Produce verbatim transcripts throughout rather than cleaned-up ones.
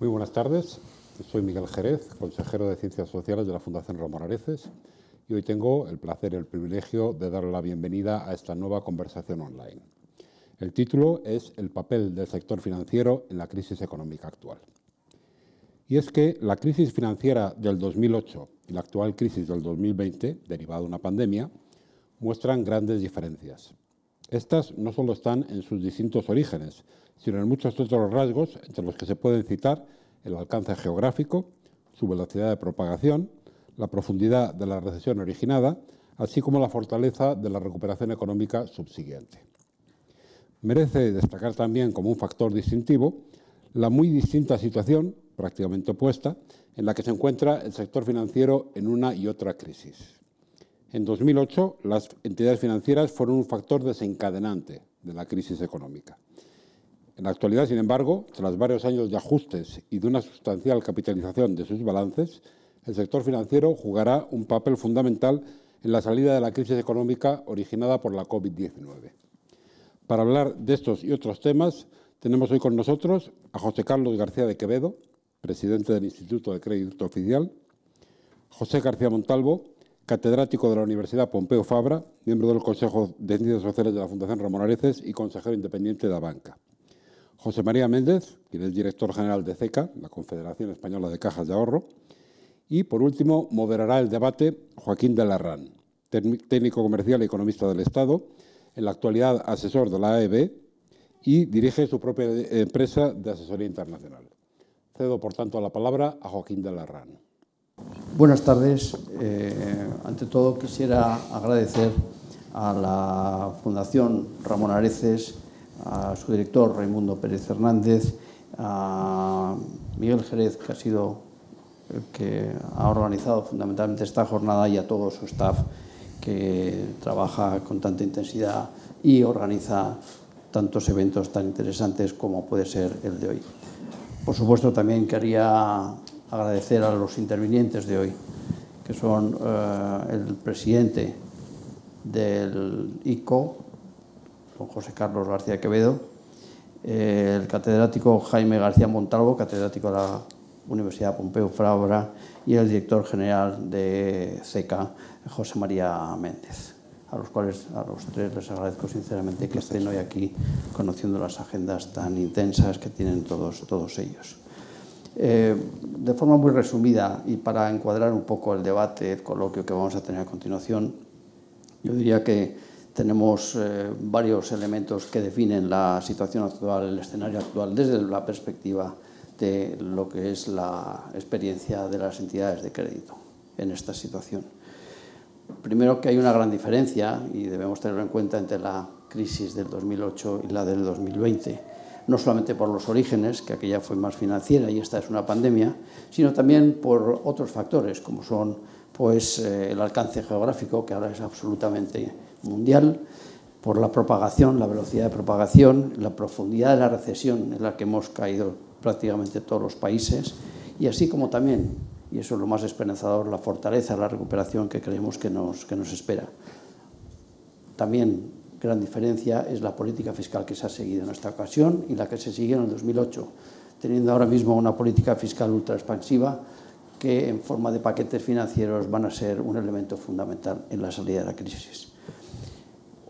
Muy buenas tardes, soy Miguel Jerez, consejero de Ciencias Sociales de la Fundación Ramón Areces, y hoy tengo el placer y el privilegio de darle la bienvenida a esta nueva conversación online. El título es El papel del sector financiero en la crisis económica actual. Y es que la crisis financiera del dos mil ocho y la actual crisis del dos mil veinte, derivada de una pandemia, muestran grandes diferencias. Estas no solo están en sus distintos orígenes, sino en muchos otros rasgos, entre los que se pueden citar el alcance geográfico, su velocidad de propagación, la profundidad de la recesión originada, así como la fortaleza de la recuperación económica subsiguiente. Merece destacar también como un factor distintivo la muy distinta situación, prácticamente opuesta, en la que se encuentra el sector financiero en una y otra crisis. En dos mil ocho, las entidades financieras fueron un factor desencadenante de la crisis económica. En la actualidad, sin embargo, tras varios años de ajustes y de una sustancial capitalización de sus balances, el sector financiero jugará un papel fundamental en la salida de la crisis económica originada por la COVID diecinueve. Para hablar de estos y otros temas, tenemos hoy con nosotros a José Carlos García de Quevedo, presidente del Instituto de Crédito Oficial, José García Montalvo, catedrático de la Universidad Pompeu Fabra, miembro del Consejo de Ciencias Sociales de la Fundación Ramón Areces y consejero independiente de la banca. José María Méndez, quien es director general de CECA, la Confederación Española de Cajas de Ahorro. Y, por último, moderará el debate Joaquín de Larrán, técnico comercial y economista del Estado, en la actualidad asesor de la A E B y dirige su propia empresa de asesoría internacional. Cedo, por tanto, la palabra a Joaquín de Larrán. Buenas tardes. Eh, ante todo, quisiera agradecer a la Fundación Ramón Areces, a su director Raimundo Pérez Hernández, a Miguel Jerez, que ha sido el que ha organizado fundamentalmente esta jornada, y a todo su staff que trabaja con tanta intensidad y organiza tantos eventos tan interesantes como puede ser el de hoy. Por supuesto, también quería agradecer a los intervinientes de hoy, que son eh, el presidente del I C O, don José Carlos García de Quevedo, eh, el catedrático Jaime García Montalvo, catedrático de la Universidad Pompeu Fabra, y el director general de CECA, José María Méndez, a los cuales a los tres les agradezco sinceramente que estén hoy aquí conociendo las agendas tan intensas que tienen todos, todos ellos. Eh, de forma muy resumida y para encuadrar un poco el debate, el coloquio que vamos a tener a continuación, yo diría que tenemos eh, varios elementos que definen la situación actual, el escenario actual, desde la perspectiva de lo que es la experiencia de las entidades de crédito en esta situación. Primero, que hay una gran diferencia, y debemos tenerlo en cuenta, entre la crisis del dos mil ocho y la del dos mil veinte, no solamente por los orígenes, que aquella fue más financiera y esta es una pandemia, sino también por otros factores, como son pues, eh, el alcance geográfico, que ahora es absolutamente mundial, por la propagación, la velocidad de propagación, la profundidad de la recesión en la que hemos caído prácticamente todos los países, y así como también, y eso es lo más esperanzador, la fortaleza, la recuperación que creemos que nos, que nos espera. También, gran diferencia es la política fiscal que se ha seguido en esta ocasión y la que se siguió en el dos mil ocho, teniendo ahora mismo una política fiscal ultra expansiva que en forma de paquetes financieros van a ser un elemento fundamental en la salida de la crisis.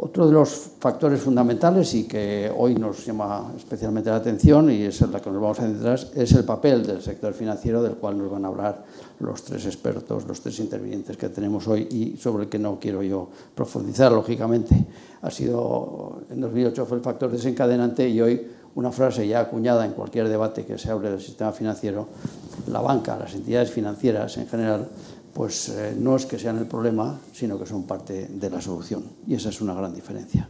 Otro de los factores fundamentales y que hoy nos llama especialmente la atención, y es en la que nos vamos a centrar, es el papel del sector financiero, del cual nos van a hablar los tres expertos, los tres intervinientes que tenemos hoy y sobre el que no quiero yo profundizar, lógicamente. Ha sido, en dos mil ocho fue el factor desencadenante, y hoy una frase ya acuñada en cualquier debate que se hable del sistema financiero: la banca, las entidades financieras en general, pues eh, no es que sean el problema, sino que son parte de la solución. Y esa es una gran diferencia.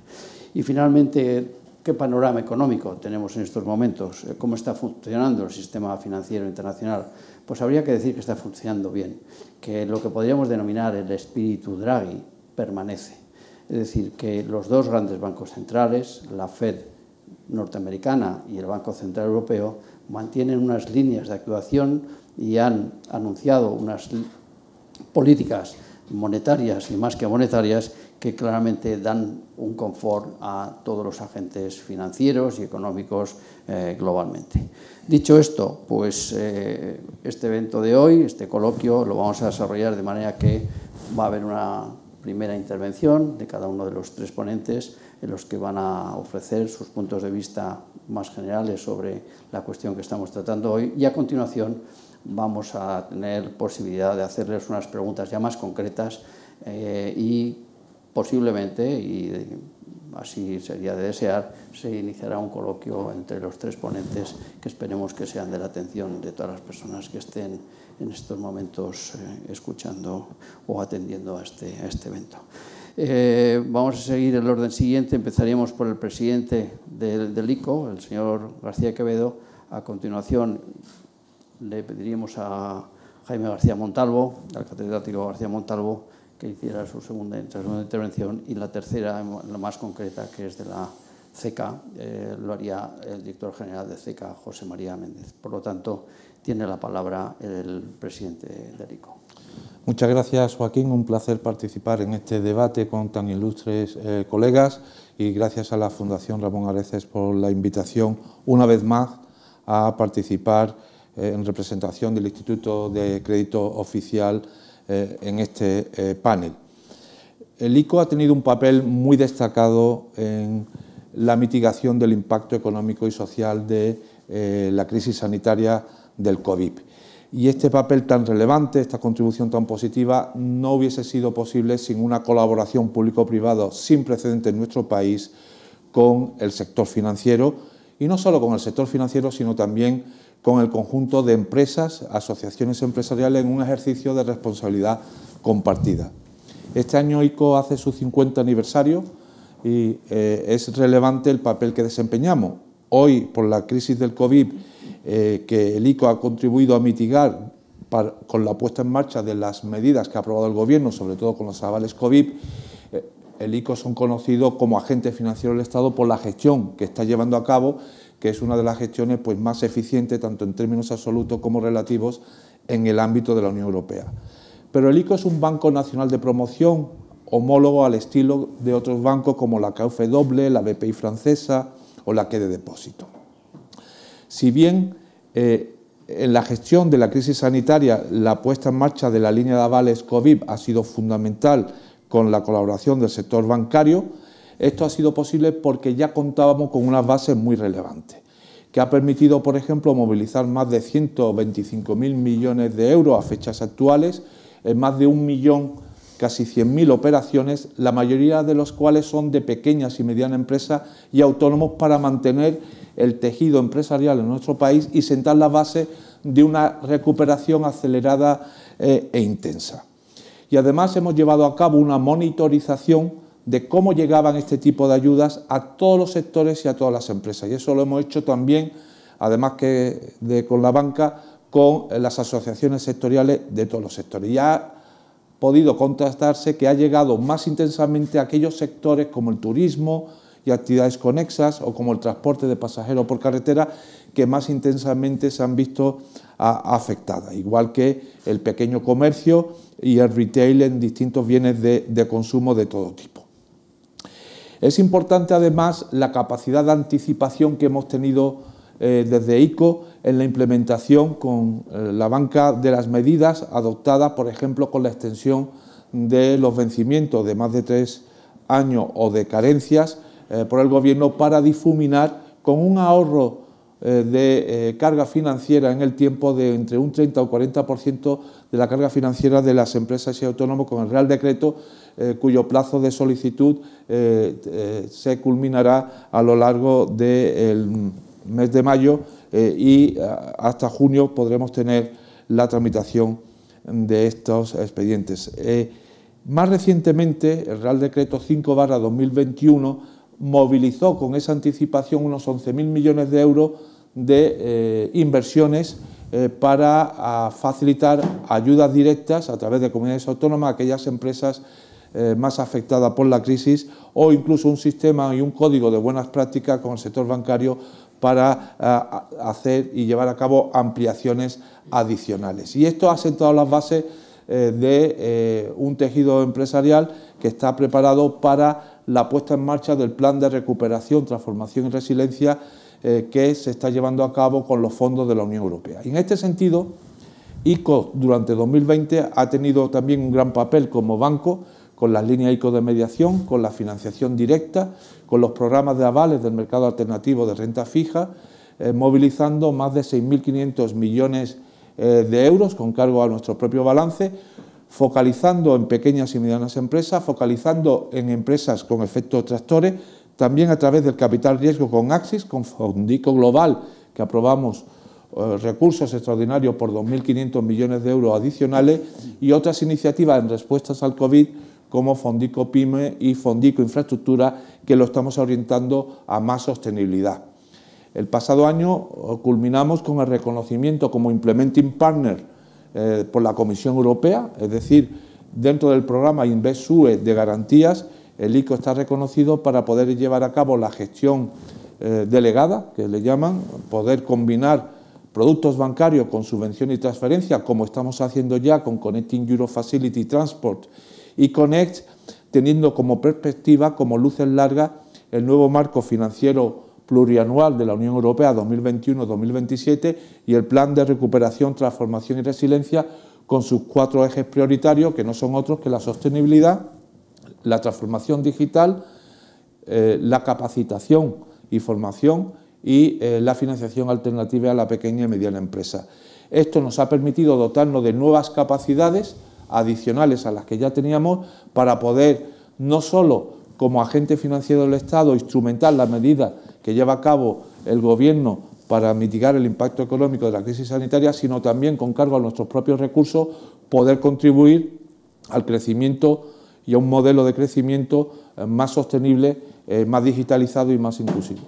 Y finalmente, ¿qué panorama económico tenemos en estos momentos? ¿Cómo está funcionando el sistema financiero internacional? Pues habría que decir que está funcionando bien, que lo que podríamos denominar el espíritu Draghi permanece. Es decir, que los dos grandes bancos centrales, la Fed norteamericana y el Banco Central Europeo, mantienen unas líneas de actuación y han anunciado unas políticas monetarias y más que monetarias que claramente dan un confort a todos los agentes financieros y económicos eh, globalmente. Dicho esto, pues eh, este evento de hoy, este coloquio, lo vamos a desarrollar de manera que va a haber una primera intervención de cada uno de los tres ponentes en los que van a ofrecer sus puntos de vista más generales sobre la cuestión que estamos tratando hoy y a continuación vamos a tener posibilidad de hacerles unas preguntas ya más concretas eh, y posiblemente, y así sería de desear, se iniciará un coloquio entre los tres ponentes que esperemos que sean de la atención de todas las personas que estén en estos momentos eh, escuchando o atendiendo a este, a este evento. Eh, vamos a seguir el orden siguiente, empezaríamos por el presidente del, del I C O, el señor García de Quevedo. A continuación le pediríamos a Jaime García Montalvo, al catedrático García Montalvo, que hiciera su segunda, segunda intervención y la tercera, la más concreta, que es de la C E C A, eh, lo haría el director general de C E C A, José María Méndez. Por lo tanto, tiene la palabra el presidente del I C O. Muchas gracias, Joaquín. Un placer participar en este debate con tan ilustres eh, colegas y gracias a la Fundación Ramón Areces por la invitación, una vez más, a participar eh, en representación del Instituto de Crédito Oficial eh, en este eh, panel. El I C O ha tenido un papel muy destacado en la mitigación del impacto económico y social de eh, la crisis sanitaria del COVID. Y este papel tan relevante, esta contribución tan positiva, no hubiese sido posible sin una colaboración público-privada sin precedentes en nuestro país con el sector financiero, y no solo con el sector financiero, sino también con el conjunto de empresas, asociaciones empresariales, en un ejercicio de responsabilidad compartida. Este año I C O hace su cincuenta aniversario y eh, es relevante el papel que desempeñamos. Hoy, por la crisis del COVID, Eh, que el I C O ha contribuido a mitigar para, con la puesta en marcha de las medidas que ha aprobado el Gobierno, sobre todo con los avales COVID, eh, el I C O son conocidos como agente financiero del Estado por la gestión que está llevando a cabo, que es una de las gestiones pues, más eficientes, tanto en términos absolutos como relativos, en el ámbito de la Unión Europea. Pero el I C O es un banco nacional de promoción, homólogo al estilo de otros bancos como la K F W, la B P I francesa o la Caja de Depósito. Si bien eh, en la gestión de la crisis sanitaria la puesta en marcha de la línea de avales COVID ha sido fundamental con la colaboración del sector bancario, esto ha sido posible porque ya contábamos con unas bases muy relevantes, que ha permitido, por ejemplo, movilizar más de ciento veinticinco mil millones de euros a fechas actuales, en más de un millón, casi cien mil operaciones, la mayoría de los cuales son de pequeñas y medianas empresas y autónomos para mantener el tejido empresarial en nuestro país y sentar la base de una recuperación acelerada eh, e intensa. Y además hemos llevado a cabo una monitorización de cómo llegaban este tipo de ayudas a todos los sectores y a todas las empresas. Y eso lo hemos hecho también, además que de, con la banca, con las asociaciones sectoriales de todos los sectores. Ya ha podido contrastarse que ha llegado más intensamente a aquellos sectores como el turismo y actividades conexas o como el transporte de pasajeros por carretera que más intensamente se han visto afectadas, igual que el pequeño comercio y el retail en distintos bienes de, de consumo de todo tipo. Es importante además la capacidad de anticipación que hemos tenido eh, desde I C O en la implementación con eh, la banca de las medidas adoptadas, por ejemplo, con la extensión de los vencimientos de más de tres años o de carencias por el Gobierno para difuminar con un ahorro eh, de eh, carga financiera en el tiempo de entre un treinta o cuarenta por ciento de la carga financiera de las empresas y autónomos con el Real Decreto, eh, cuyo plazo de solicitud eh, eh, se culminará a lo largo del mes de mayo eh, y hasta junio podremos tener la tramitación de estos expedientes. Eh, más recientemente, el Real Decreto cinco barra dos mil veintiuno movilizó con esa anticipación unos once mil millones de euros de eh, inversiones eh, para a facilitar ayudas directas a través de comunidades autónomas a aquellas empresas eh, más afectadas por la crisis o incluso un sistema y un código de buenas prácticas con el sector bancario para a, hacer y llevar a cabo ampliaciones adicionales. Y esto ha sentado las bases eh, de eh, un tejido empresarial que está preparado para la puesta en marcha del Plan de Recuperación, Transformación y Resiliencia eh, que se está llevando a cabo con los fondos de la Unión Europea. Y en este sentido, I C O durante dos mil veinte ha tenido también un gran papel como banco, con las líneas I C O de mediación, con la financiación directa, con los programas de avales del mercado alternativo de renta fija, eh, movilizando más de seis mil quinientos millones eh, de euros con cargo a nuestro propio balance, focalizando en pequeñas y medianas empresas, focalizando en empresas con efectos tractores, también a través del capital riesgo con Axis, con Fondico Global, que aprobamos recursos extraordinarios por dos mil quinientos millones de euros adicionales, y otras iniciativas en respuestas al COVID como Fondico PYME y Fondico Infraestructura, que lo estamos orientando a más sostenibilidad. El pasado año culminamos con el reconocimiento como Implementing Partner eh, por la Comisión Europea, es decir, dentro del programa InvestEU de garantías, el I C O está reconocido para poder llevar a cabo la gestión eh, delegada, que le llaman, poder combinar productos bancarios con subvención y transferencia, como estamos haciendo ya con Connecting Euro Facility Transport y Connect, teniendo como perspectiva, como luces largas, el nuevo marco financiero plurianual de la Unión Europea dos mil veintiuno a dos mil veintisiete y el Plan de Recuperación, Transformación y Resiliencia, con sus cuatro ejes prioritarios, que no son otros que la sostenibilidad, la transformación digital, eh, la capacitación y formación, y eh, la financiación alternativa a la pequeña y mediana empresa. Esto nos ha permitido dotarnos de nuevas capacidades adicionales a las que ya teníamos para poder, no solo como agente financiero del Estado, instrumentar las medidas que lleva a cabo el Gobierno para mitigar el impacto económico de la crisis sanitaria, sino también, con cargo a nuestros propios recursos, poder contribuir al crecimiento y a un modelo de crecimiento eh, más sostenible, eh, más digitalizado y más inclusivo.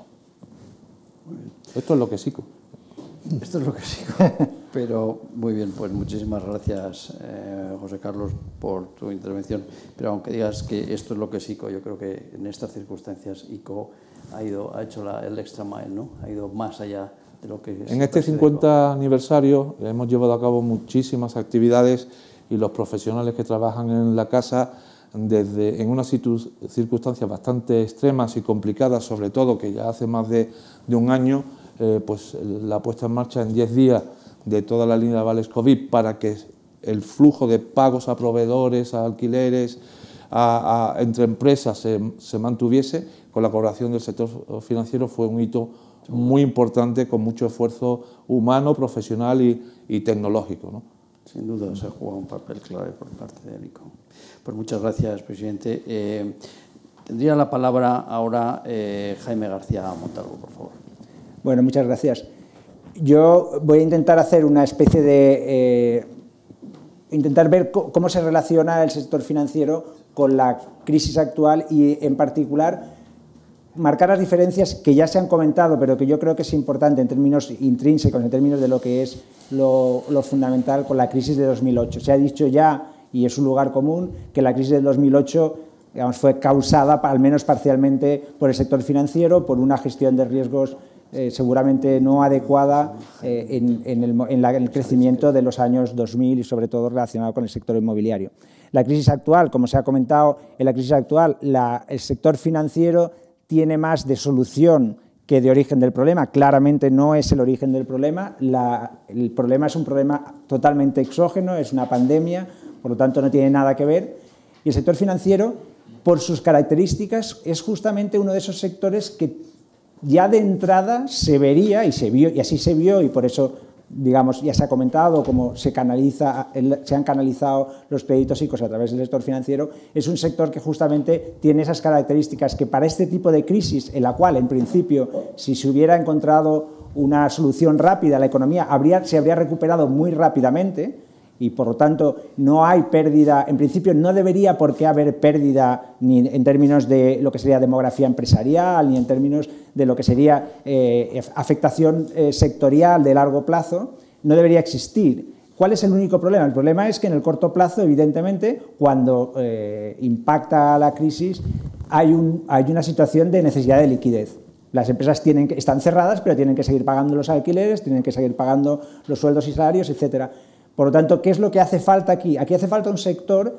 Esto es lo que sigo. Esto es lo que sigo. Pero, muy bien, pues muchísimas gracias, eh, José Carlos, por tu intervención. Pero aunque digas que esto es lo que sigo, yo creo que en estas circunstancias I C O ha, ido, ha hecho la, el extra mile, ¿no? Ha ido más allá de lo que... En este cincuenta aniversario hemos llevado a cabo muchísimas actividades y los profesionales que trabajan en la casa, desde en unas circunstancias bastante extremas y complicadas, sobre todo, que ya hace más de, de un año, eh, pues la puesta en marcha en diez días de toda la línea de avales COVID para que el flujo de pagos a proveedores, a alquileres, a, a, entre empresas se, se mantuviese, con la colaboración del sector financiero, fue un hito muy importante, con mucho esfuerzo humano, profesional y, y tecnológico, ¿no? Sin duda se ha jugado un papel clave por parte del I C O. Pues muchas gracias, presidente. Eh, tendría la palabra ahora eh, Jaime García Montalvo, por favor. Bueno, muchas gracias. Yo voy a intentar hacer una especie de... Eh, intentar ver cómo se relaciona el sector financiero con la crisis actual y, en particular, marcar las diferencias que ya se han comentado, pero que yo creo que es importante en términos intrínsecos, en términos de lo que es lo, lo fundamental con la crisis de dos mil ocho. Se ha dicho ya, y es un lugar común, que la crisis de dos mil ocho, digamos, fue causada, al menos parcialmente, por el sector financiero, por una gestión de riesgos eh, seguramente no adecuada eh, en, en, el, en, la, en el crecimiento de los años dos mil y, sobre todo, relacionado con el sector inmobiliario. La crisis actual, como se ha comentado, en la crisis actual, la, el sector financiero tiene más de solución que de origen del problema. Claramente no es el origen del problema. La, el problema es un problema totalmente exógeno, es una pandemia, por lo tanto no tiene nada que ver. Y el sector financiero, por sus características, es justamente uno de esos sectores que ya de entrada se vería y se vio, y así se vio, y por eso, digamos, ya se ha comentado cómo se, canaliza, se han canalizado los créditos I C O a través del sector financiero. Es un sector que justamente tiene esas características que, para este tipo de crisis, en la cual, en principio, si se hubiera encontrado una solución rápida a la economía, habría, se habría recuperado muy rápidamente y, por lo tanto, no hay pérdida. En principio, no debería por qué haber pérdida ni en términos de lo que sería demografía empresarial, ni en términos de lo que sería eh, afectación eh, sectorial de largo plazo. No debería existir. ¿Cuál es el único problema? El problema es que en el corto plazo, evidentemente, cuando eh, impacta la crisis, hay, un, hay una situación de necesidad de liquidez. Las empresas tienen que, están cerradas, pero tienen que seguir pagando los alquileres, tienen que seguir pagando los sueldos y salarios, etcétera. Por lo tanto, ¿qué es lo que hace falta aquí? Aquí hace falta un sector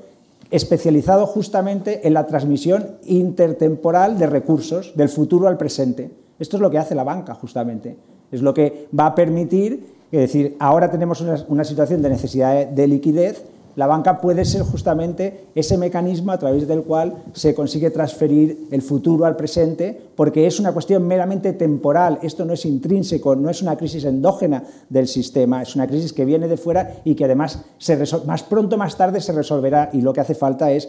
especializado justamente en la transmisión intertemporal de recursos del futuro al presente. Esto es lo que hace la banca, justamente. Es lo que va a permitir, es decir, ahora tenemos una, una situación de necesidad de, de liquidez, la banca puede ser justamente ese mecanismo a través del cual se consigue transferir el futuro al presente, porque es una cuestión meramente temporal, esto no es intrínseco, no es una crisis endógena del sistema, es una crisis que viene de fuera y que además se más pronto o más tarde se resolverá, y lo que hace falta es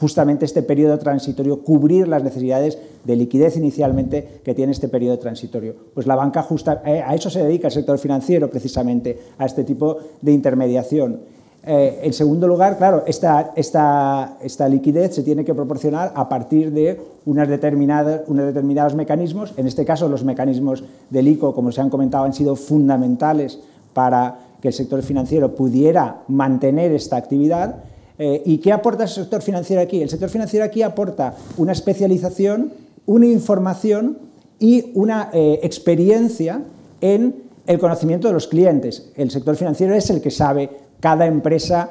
justamente este periodo transitorio, cubrir las necesidades de liquidez inicialmente que tiene este periodo transitorio. Pues la banca justa, a eso se dedica el sector financiero precisamente, a este tipo de intermediación. Eh, en segundo lugar, claro, esta, esta, esta liquidez se tiene que proporcionar a partir de unas determinadas, unos determinados mecanismos. En este caso, los mecanismos del I C O, como se han comentado, han sido fundamentales para que el sector financiero pudiera mantener esta actividad. Eh, ¿Y qué aporta el sector financiero aquí? El sector financiero aquí aporta una especialización, una información y una eh, experiencia en el conocimiento de los clientes. El sector financiero es el que sabe cada empresa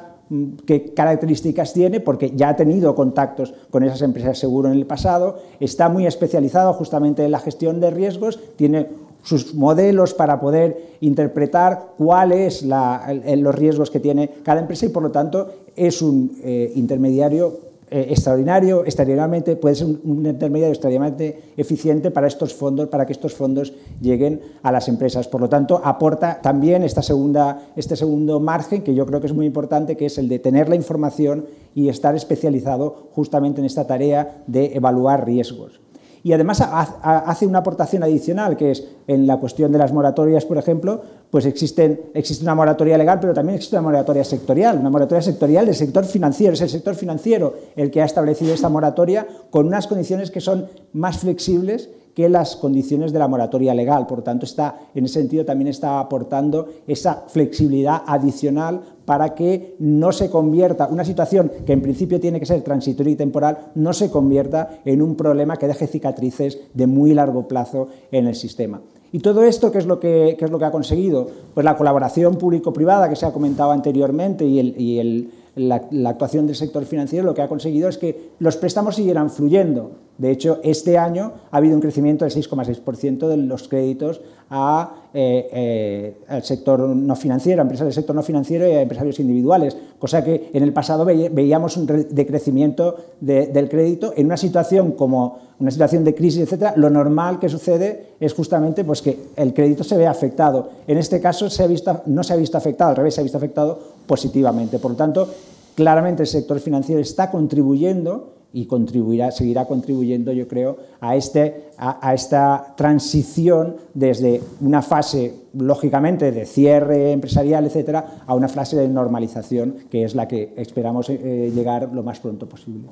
qué características tiene, porque ya ha tenido contactos con esas empresas seguro en el pasado, está muy especializado justamente en la gestión de riesgos, tiene sus modelos para poder interpretar cuáles son los riesgos que tiene cada empresa y, por lo tanto, es un eh, intermediario eh, extraordinario, extraordinariamente, puede ser un, un intermediario extraordinariamente eficiente para estos fondos, para que estos fondos lleguen a las empresas. Por lo tanto, aporta también esta segunda, este segundo margen, que yo creo que es muy importante, que es el de tener la información y estar especializado justamente en esta tarea de evaluar riesgos. Y además hace una aportación adicional, que es en la cuestión de las moratorias, por ejemplo, pues existen, existe una moratoria legal, pero también existe una moratoria sectorial, una moratoria sectorial del sector financiero. Es el sector financiero el que ha establecido esta moratoria con unas condiciones que son más flexibles que las condiciones de la moratoria legal. Por lo tanto, está, en ese sentido también está aportando esa flexibilidad adicional para que no se convierta una situación que en principio tiene que ser transitoria y temporal, no se convierta en un problema que deje cicatrices de muy largo plazo en el sistema. ¿Y todo esto qué es lo que, qué es lo que ha conseguido? Pues la colaboración público-privada que se ha comentado anteriormente y, el, y el, la, la actuación del sector financiero lo que ha conseguido es que los préstamos siguieran fluyendo. De hecho, este año ha habido un crecimiento del seis coma seis por ciento de los créditos a, eh, eh, al sector no financiero, a empresas del sector no financiero y a empresarios individuales, cosa que en el pasado veíamos un decrecimiento de, del crédito. En una situación como una situación de crisis, etcétera, lo normal que sucede es justamente pues, que el crédito se ve afectado. En este caso se ha visto, no se ha visto afectado, al revés, se ha visto afectado positivamente. Por lo tanto, claramente el sector financiero está contribuyendo y contribuirá, seguirá contribuyendo, yo creo, a, este, a, a esta transición desde una fase, lógicamente, de cierre empresarial, etcétera, a una fase de normalización, que es la que esperamos eh, llegar lo más pronto posible.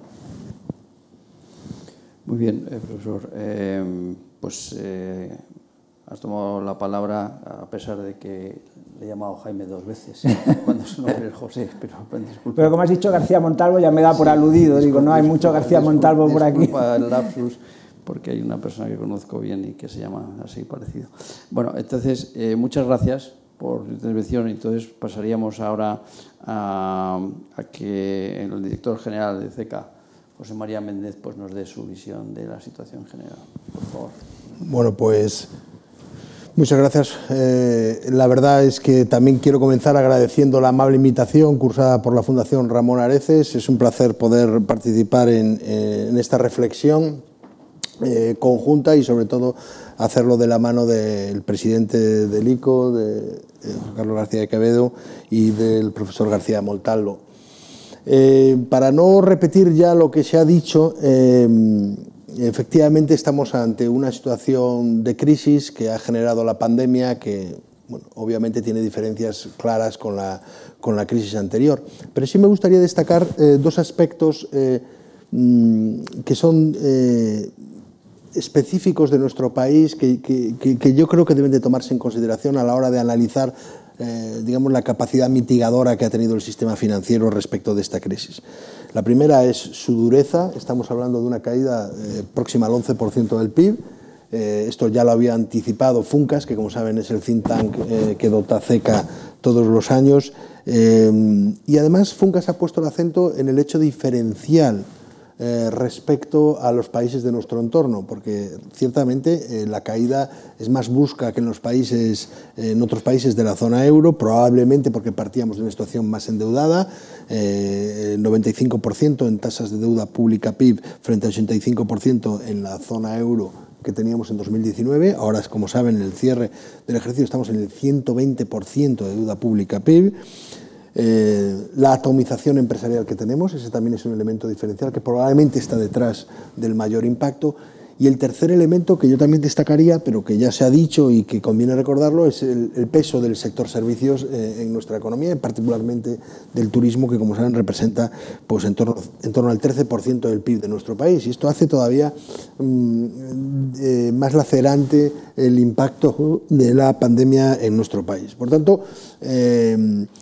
Muy bien, eh, profesor. Eh, pues eh, has tomado la palabra, a pesar de que le he llamado Jaime dos veces, cuando su nombre es José, pero disculpa. Pero como has dicho García Montalvo, ya me da por sí, aludido, disculpa, digo, no hay disculpa, mucho García disculpa, Montalvo por aquí. Disculpa el lapsus, porque hay una persona que conozco bien y que se llama así parecido. Bueno, entonces, eh, muchas gracias por tu intervención. Entonces, pasaríamos ahora a, a que el director general de CECA, José María Méndez, pues nos dé su visión de la situación general. Por favor. Bueno, pues muchas gracias. Eh, la verdad es que también quiero comenzar agradeciendo la amable invitación cursada por la Fundación Ramón Areces. Es un placer poder participar en, en esta reflexión eh, conjunta y, sobre todo, hacerlo de la mano del presidente del I C O, de eh, José Carlos García de Quevedo y del profesor García Montalvo. Eh, para no repetir ya lo que se ha dicho, eh, efectivamente estamos ante una situación de crisis que ha generado la pandemia, que bueno, obviamente tiene diferencias claras con la, con la crisis anterior. Pero sí me gustaría destacar eh, dos aspectos eh, que son eh, específicos de nuestro país, que, que, que yo creo que deben de tomarse en consideración a la hora de analizar Eh, digamos, la capacidad mitigadora que ha tenido el sistema financiero respecto de esta crisis. La primera es su dureza. Estamos hablando de una caída eh, próxima al once por ciento del P I B, Eh, esto ya lo había anticipado Funcas, que como saben es el think tank eh, que dota CECA todos los años. Eh, y además Funcas ha puesto el acento en el hecho diferencial eh, respecto a los países de nuestro entorno, porque ciertamente eh, la caída es más brusca que en los países, eh, en otros países de la zona euro, probablemente porque partíamos de una situación más endeudada, eh, el noventa y cinco por ciento en tasas de deuda pública P I B frente al ochenta y cinco por ciento en la zona euro que teníamos en dos mil diecinueve, ahora, como saben, en el cierre del ejercicio estamos en el ciento veinte por ciento de deuda pública P I B, eh, la atomización empresarial que tenemos, ese también es un elemento diferencial que probablemente está detrás del mayor impacto, y el tercer elemento que yo también destacaría, pero que ya se ha dicho y que conviene recordarlo, es el, el peso del sector servicios eh, en nuestra economía, y particularmente del turismo, que como saben representa pues en torno, en torno al trece por ciento del P I B de nuestro país, y esto hace todavía Mm, eh, más lacerante el impacto de la pandemia en nuestro país. Por tanto, eh,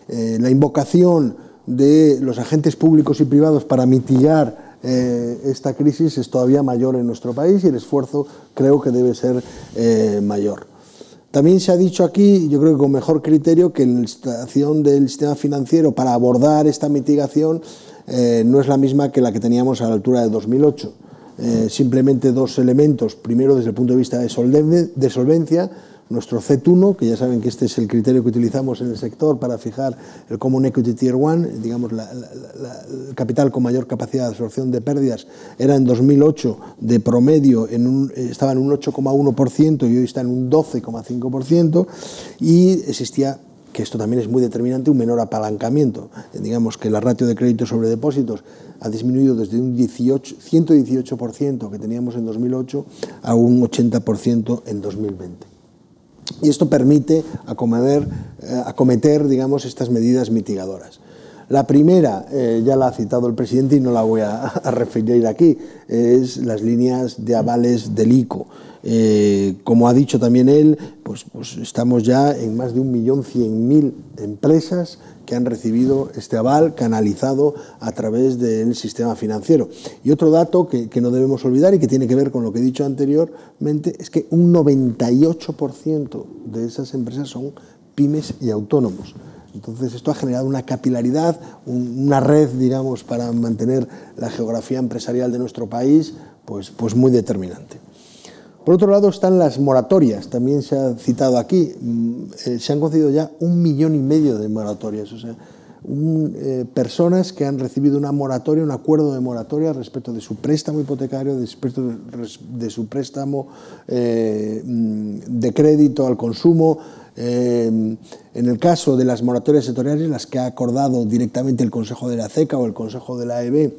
eh, la invocación de los agentes públicos y privados para mitigar eh, esta crisis es todavía mayor en nuestro país, y el esfuerzo creo que debe ser eh, mayor. También se ha dicho aquí, yo creo que con mejor criterio, que la situación del sistema financiero para abordar esta mitigación eh, no es la misma que la que teníamos a la altura de dos mil ocho. Eh, simplemente dos elementos. Primero, desde el punto de vista de, solven de solvencia, nuestro C E T uno, que ya saben que este es el criterio que utilizamos en el sector para fijar el Common Equity Tier uno, digamos, la, la, la, el capital con mayor capacidad de absorción de pérdidas, era en dos mil ocho de promedio, en un, estaba en un ocho coma uno por ciento y hoy está en un doce coma cinco por ciento, y existía, que esto también es muy determinante, un menor apalancamiento. Digamos que la ratio de crédito sobre depósitos ha disminuido desde un ciento dieciocho por ciento que teníamos en dos mil ocho a un ochenta por ciento en dos mil veinte. Y esto permite acometer, eh, acometer digamos, estas medidas mitigadoras. La primera, eh, ya la ha citado el presidente y no la voy a, a referir aquí, es las líneas de avales del ICO. Eh, como ha dicho también él, pues, pues estamos ya en más de un millón cien mil empresas que han recibido este aval canalizado a través del sistema financiero. Y otro dato que, que no debemos olvidar y que tiene que ver con lo que he dicho anteriormente es que un noventa y ocho por ciento de esas empresas son pymes y autónomos. Entonces esto ha generado una capilaridad, un, una red, digamos, para mantener la geografía empresarial de nuestro país, pues, pues muy determinante. Por otro lado están las moratorias, también se ha citado aquí, eh, se han concedido ya un millón y medio de moratorias, o sea, un, eh, personas que han recibido una moratoria, un acuerdo de moratoria respecto de su préstamo hipotecario, respecto de, de su préstamo eh, de crédito al consumo. Eh, en el caso de las moratorias sectoriales, las que ha acordado directamente el Consejo de la CECA o el Consejo de la E B,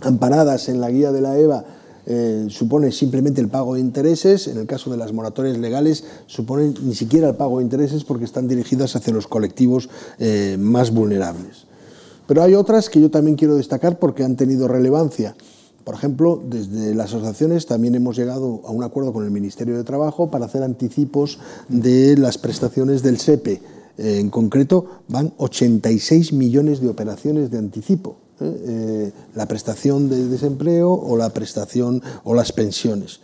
amparadas en la guía de la EVA, Eh, supone simplemente el pago de intereses. En el caso de las moratorias legales supone ni siquiera el pago de intereses porque están dirigidas hacia los colectivos eh, más vulnerables. Pero hay otras que yo también quiero destacar porque han tenido relevancia. Por ejemplo, desde las asociaciones también hemos llegado a un acuerdo con el Ministerio de Trabajo para hacer anticipos de las prestaciones del SEPE. Eh, en concreto van ochenta y seis millones de operaciones de anticipo. Eh, la prestación de desempleo o la prestación o las pensiones.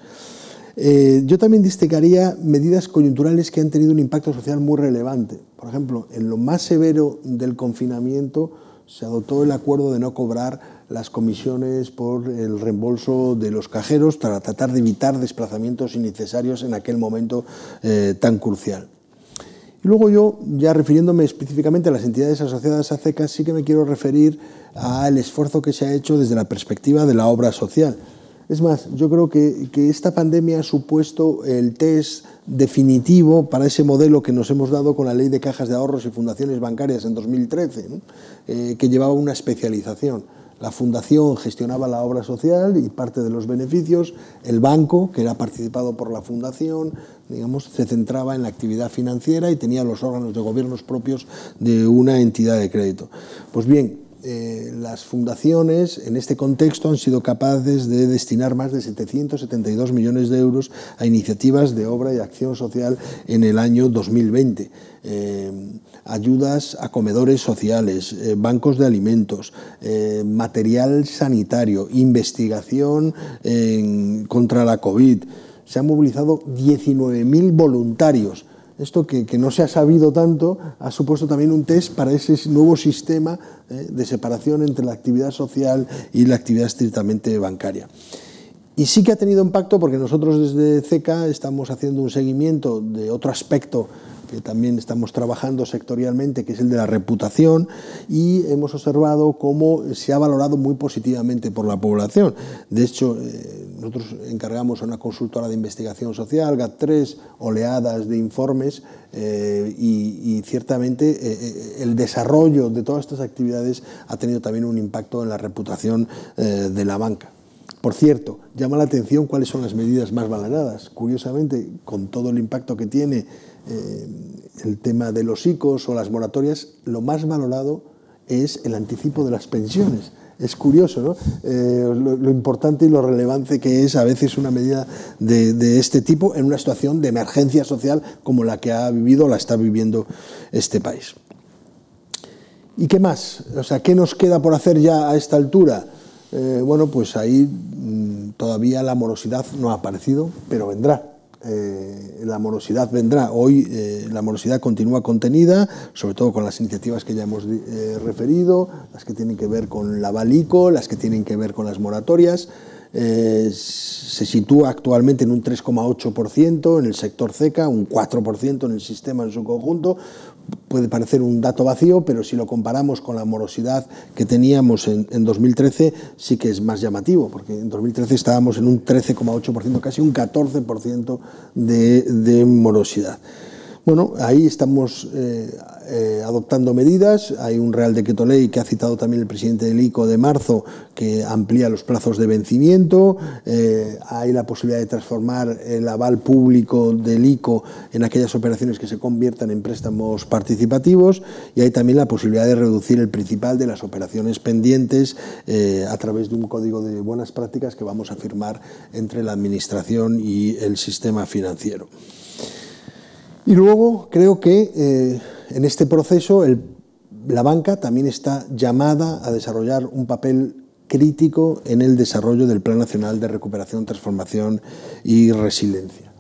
Eh, yo también destacaría medidas coyunturales que han tenido un impacto social muy relevante. Por ejemplo, en lo más severo del confinamiento se adoptó el acuerdo de no cobrar las comisiones por el reembolso de los cajeros para tratar de evitar desplazamientos innecesarios en aquel momento eh, tan crucial. Y luego yo, ya refiriéndome específicamente a las entidades asociadas a CECA, sí que me quiero referir al esfuerzo que se ha hecho desde la perspectiva de la obra social. Es más, yo creo que, que esta pandemia ha supuesto el test definitivo para ese modelo que nos hemos dado con la Ley de Cajas de Ahorros y Fundaciones Bancarias en dos mil trece, ¿no? eh, que llevaba una especialización. La fundación gestionaba la obra social y parte de los beneficios, el banco, que era participado por la fundación, digamos, se centraba en la actividad financiera y tenía los órganos de gobiernos propios de una entidad de crédito. Pues bien, eh, las fundaciones en este contexto han sido capaces de destinar más de setecientos setenta y dos millones de euros a iniciativas de obra y acción social en el año dos mil veinte. Eh, ayudas a comedores sociales, eh, bancos de alimentos, eh, material sanitario, investigación en, contra la COVID, se han movilizado diecinueve mil voluntarios. Esto que, que no se ha sabido tanto ha supuesto también un test para ese nuevo sistema eh, de separación entre la actividad social y la actividad estrictamente bancaria. Y sí que ha tenido impacto porque nosotros desde CECA estamos haciendo un seguimiento de otro aspecto que también estamos trabajando sectorialmente, que es el de la reputación, y hemos observado cómo se ha valorado muy positivamente por la población. De hecho, eh, nosotros encargamos a una consultora de investigación social, GAT tres, oleadas de informes, eh, y, y ciertamente eh, el desarrollo de todas estas actividades ha tenido también un impacto en la reputación eh, de la banca. Por cierto, llama la atención cuáles son las medidas más valoradas. Curiosamente, con todo el impacto que tiene Eh, el tema de los I C Os o las moratorias, lo más valorado es el anticipo de las pensiones. Es curioso, ¿no? Eh, lo, lo importante y lo relevante que es a veces una medida de, de este tipo en una situación de emergencia social como la que ha vivido o la está viviendo este país. ¿Y qué más? O sea, ¿qué nos queda por hacer ya a esta altura? Eh, bueno, pues ahí mmm, todavía la morosidad no ha aparecido, pero vendrá. Eh, la morosidad vendrá. Hoy eh, la morosidad continúa contenida, sobre todo con las iniciativas que ya hemos eh, referido, las que tienen que ver con la Balico, las que tienen que ver con las moratorias. Eh, se sitúa actualmente en un tres coma ocho por ciento en el sector CECA, un cuatro por ciento en el sistema en su conjunto. Puede parecer un dato vacío, pero si lo comparamos con la morosidad que teníamos en, en dos mil trece, sí que es más llamativo, porque en dos mil trece estábamos en un trece coma ocho por ciento, casi un catorce por ciento de, de morosidad. Bueno, ahí estamos eh, eh, adoptando medidas. Hay un Real Decreto Ley que ha citado también el presidente del I C O de marzo, que amplía los plazos de vencimiento. Eh, hay la posibilidad de transformar el aval público del I C O en aquellas operaciones que se conviertan en préstamos participativos, y hay también la posibilidad de reducir el principal de las operaciones pendientes eh, a través de un código de buenas prácticas que vamos a firmar entre la Administración y el sistema financiero. Y luego creo que eh, en este proceso el, la banca también está llamada a desarrollar un papel crítico en el desarrollo del Plan Nacional de Recuperación, Transformación y Resiliencia.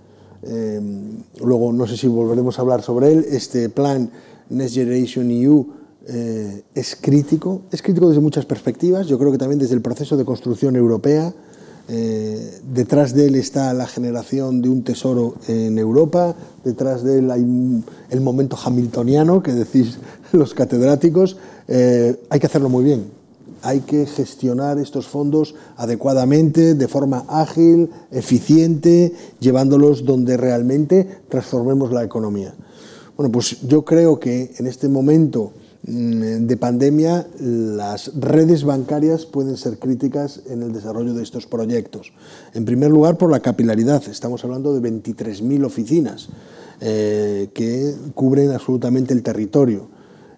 Eh, luego, no sé si volveremos a hablar sobre él. Este plan Next Generation E U eh, es crítico, es crítico desde muchas perspectivas. Yo creo que también desde el proceso de construcción europea. Eh, detrás de él está la generación de un tesoro en Europa, detrás de él hay un, el momento hamiltoniano que decís los catedráticos. Eh, hay que hacerlo muy bien, hay que gestionar estos fondos adecuadamente, de forma ágil, eficiente, llevándolos donde realmente transformemos la economía. Bueno, pues yo creo que en este momento de pandemia, las redes bancarias pueden ser críticas en el desarrollo de estos proyectos. En primer lugar, por la capilaridad. Estamos hablando de veintitrés mil oficinas eh, que cubren absolutamente el territorio.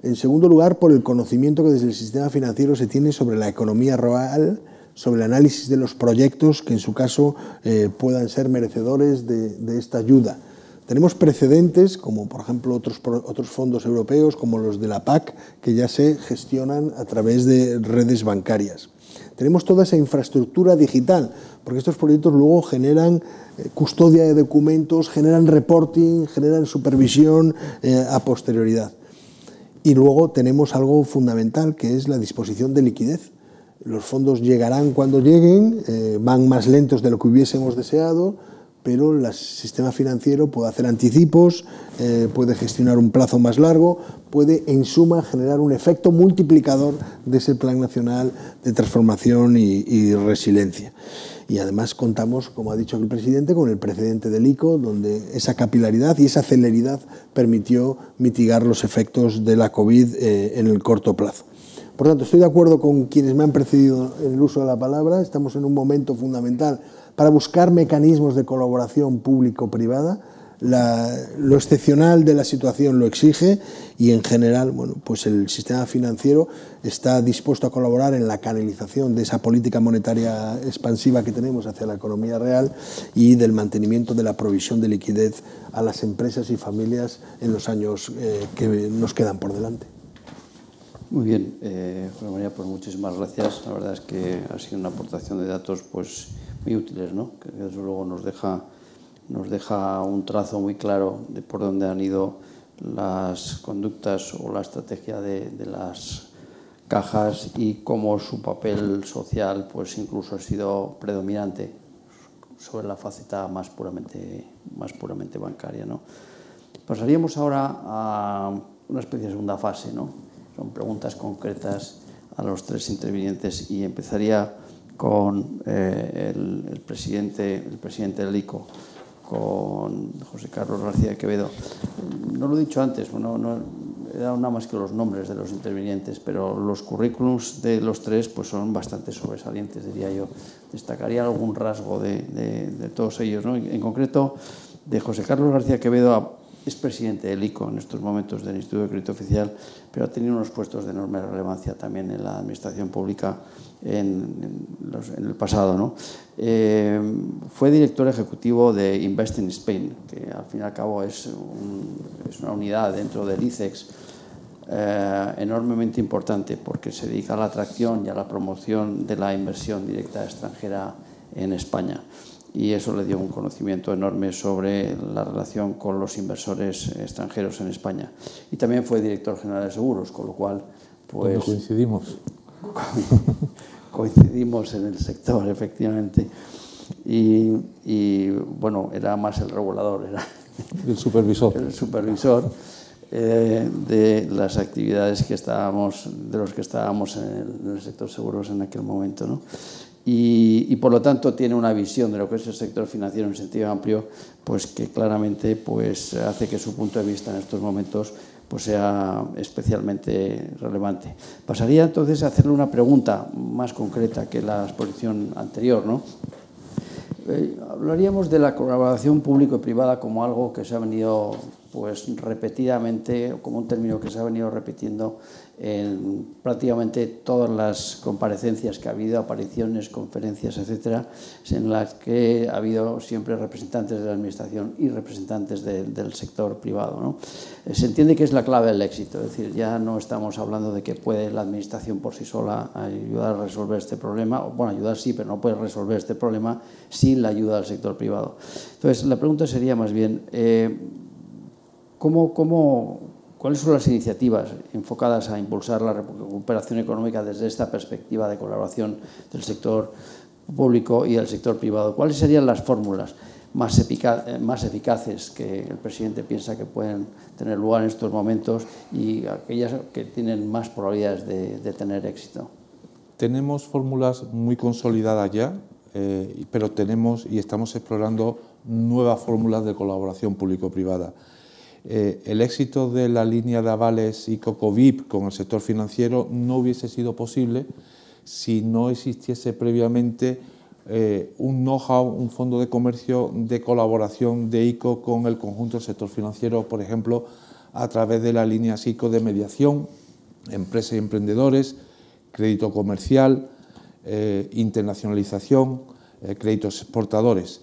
En segundo lugar, por el conocimiento que desde el sistema financiero se tiene sobre la economía real, sobre el análisis de los proyectos que en su caso eh, puedan ser merecedores de, de esta ayuda. Tenemos precedentes, como por ejemplo otros, otros fondos europeos, como los de la PAC, que ya se gestionan a través de redes bancarias. Tenemos toda esa infraestructura digital, porque estos proyectos luego generan eh, custodia de documentos, generan reporting, generan supervisión eh, a posterioridad. Y luego tenemos algo fundamental, que es la disposición de liquidez. Los fondos llegarán cuando lleguen, eh, van más lentos de lo que hubiésemos deseado, pero el sistema financiero puede hacer anticipos, eh, puede gestionar un plazo más largo, puede, en suma, generar un efecto multiplicador de ese Plan Nacional de Transformación y, y Resiliencia. Y además contamos, como ha dicho el presidente, con el precedente del I C O, donde esa capilaridad y esa celeridad permitió mitigar los efectos de la COVID eh, en el corto plazo. Por tanto, estoy de acuerdo con quienes me han precedido en el uso de la palabra. Estamos en un momento fundamental para buscar mecanismos de colaboración público-privada. Lo excepcional de la situación lo exige y, en general, bueno, pues el sistema financiero está dispuesto a colaborar en la canalización de esa política monetaria expansiva que tenemos hacia la economía real y del mantenimiento de la provisión de liquidez a las empresas y familias en los años eh, que nos quedan por delante. Muy bien, eh, José María, pues muchísimas gracias. La verdad es que ha sido una aportación de datos pues muy útiles, ¿no? Que desde luego nos deja nos deja un trazo muy claro de por dónde han ido las conductas o la estrategia de, de las cajas y cómo su papel social pues incluso ha sido predominante sobre la faceta más puramente, más puramente bancaria, ¿no? Pasaríamos ahora a una especie de segunda fase, ¿no? Son preguntas concretas a los tres intervinientes y empezaría con eh, el, el, presidente, el presidente del I C O, con José Carlos García de Quevedo. No lo he dicho antes, bueno, no he dado nada más que los nombres de los intervinientes, pero los currículums de los tres pues son bastante sobresalientes, diría yo. Destacaría algún rasgo de, de, de todos ellos, ¿no? En concreto, de José Carlos García de Quevedo a es presidente del I C O en estos momentos del Instituto de Crédito Oficial, pero ha tenido unos puestos de enorme relevancia también en la administración pública en, en, los, en el pasado, ¿no? Eh, fue director ejecutivo de Invest in Spain, que al fin y al cabo es, un, es una unidad dentro del ICEX eh, enormemente importante porque se dedica a la atracción y a la promoción de la inversión directa extranjera en España. Y eso le dio un conocimiento enorme sobre la relación con los inversores extranjeros en España. Y también fue director general de seguros, con lo cual... pues ¿dónde coincidimos? Coincidimos en el sector, efectivamente. Y, y, bueno, era más el regulador, era... el supervisor. El supervisor eh, de las actividades que estábamos, de los que estábamos en el, en el sector seguros en aquel momento, ¿no? Y, y por lo tanto tiene una visión de lo que es el sector financiero en sentido amplio, pues que claramente pues, hace que su punto de vista en estos momentos pues, sea especialmente relevante. Pasaría entonces a hacerle una pregunta más concreta que la exposición anterior, ¿no? Eh, hablaríamos de la colaboración público-privada como algo que se ha venido pues, repetidamente, como un término que se ha venido repitiendo en prácticamente todas las comparecencias que ha habido, apariciones, conferencias, etcétera, en las que ha habido siempre representantes de la Administración y representantes de, del sector privado, ¿no? Se entiende que es la clave del éxito, es decir, ya no estamos hablando de que puede la Administración por sí sola ayudar a resolver este problema, bueno, ayudar sí, pero no puede resolver este problema sin la ayuda del sector privado. Entonces, la pregunta sería más bien, eh, ¿cómo... cómo ¿cuáles son las iniciativas enfocadas a impulsar la recuperación económica desde esta perspectiva de colaboración del sector público y del sector privado? ¿Cuáles serían las fórmulas más efica- más eficaces que el presidente piensa que pueden tener lugar en estos momentos y aquellas que tienen más probabilidades de, de tener éxito? Tenemos fórmulas muy consolidadas ya, eh, pero tenemos y estamos explorando nuevas fórmulas de colaboración público-privada. Eh, el éxito de la línea de avales y CoCovip con el sector financiero no hubiese sido posible si no existiese previamente eh, un know-how, un fondo de comercio de colaboración de I C O con el conjunto del sector financiero, por ejemplo, a través de las líneas I C O de mediación, empresas y emprendedores, crédito comercial, eh, internacionalización, eh, créditos exportadores.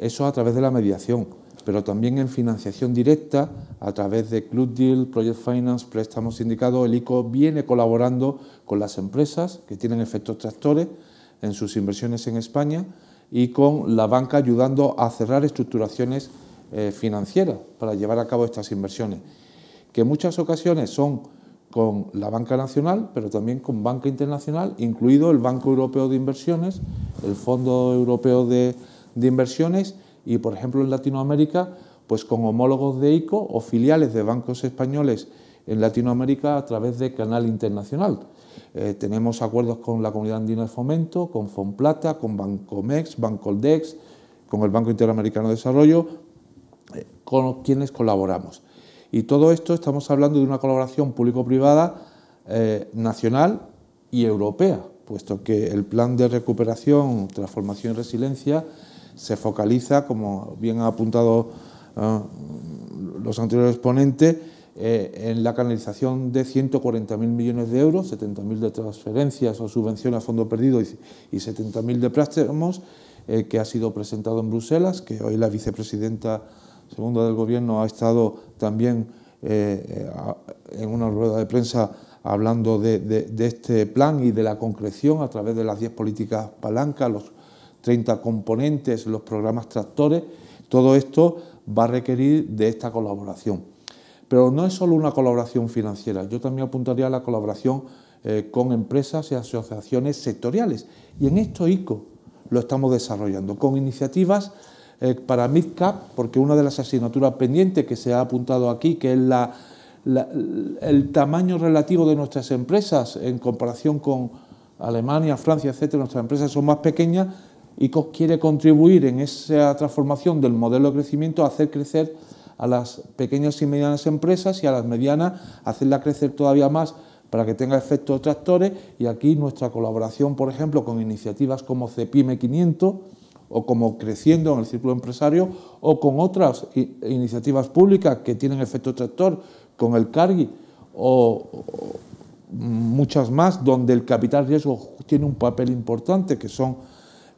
Eso a través de la mediación, pero también en financiación directa a través de Club Deal, Project Finance, préstamos sindicados. El I C O viene colaborando con las empresas que tienen efectos tractores en sus inversiones en España y con la banca ayudando a cerrar estructuraciones eh, financieras para llevar a cabo estas inversiones, que en muchas ocasiones son con la banca nacional, pero también con banca internacional, incluido el Banco Europeo de Inversiones, el Fondo Europeo de, de Inversiones. Y, por ejemplo, en Latinoamérica, pues con homólogos de I C O o filiales de bancos españoles en Latinoamérica a través de canal internacional. Eh, tenemos acuerdos con la Comunidad Andina de Fomento, con Fonplata, con Bancomex, Bancoldex, con el Banco Interamericano de Desarrollo, eh, con quienes colaboramos. Y todo esto estamos hablando de una colaboración público-privada eh, nacional y europea, puesto que el Plan de Recuperación, Transformación y Resiliencia se focaliza, como bien ha apuntado eh, los anteriores ponentes, eh, en la canalización de ciento cuarenta mil millones de euros, setenta mil de transferencias o subvenciones a fondo perdido y, y setenta mil de préstamos, eh, que ha sido presentado en Bruselas, que hoy la vicepresidenta segunda del Gobierno ha estado también eh, en una rueda de prensa hablando de, de, de este plan y de la concreción a través de las diez políticas palanca, los treinta componentes, los programas tractores, Todo esto va a requerir de esta colaboración. Pero no es solo una colaboración financiera, yo también apuntaría a la colaboración eh, con empresas y asociaciones sectoriales. Y en esto I C O lo estamos desarrollando, con iniciativas eh, para MidCap, porque una de las asignaturas pendientes que se ha apuntado aquí, que es la, la, el tamaño relativo de nuestras empresas en comparación con Alemania, Francia, etcétera, nuestras empresas son más pequeñas, I C O quiere contribuir en esa transformación del modelo de crecimiento a hacer crecer a las pequeñas y medianas empresas y a las medianas hacerla crecer todavía más para que tenga efectos tractores, y aquí nuestra colaboración, por ejemplo, con iniciativas como CEPYME quinientos o como Creciendo en el Círculo Empresario o con otras iniciativas públicas que tienen efecto tractor, con el Cargi o, o muchas más donde el capital riesgo tiene un papel importante, que son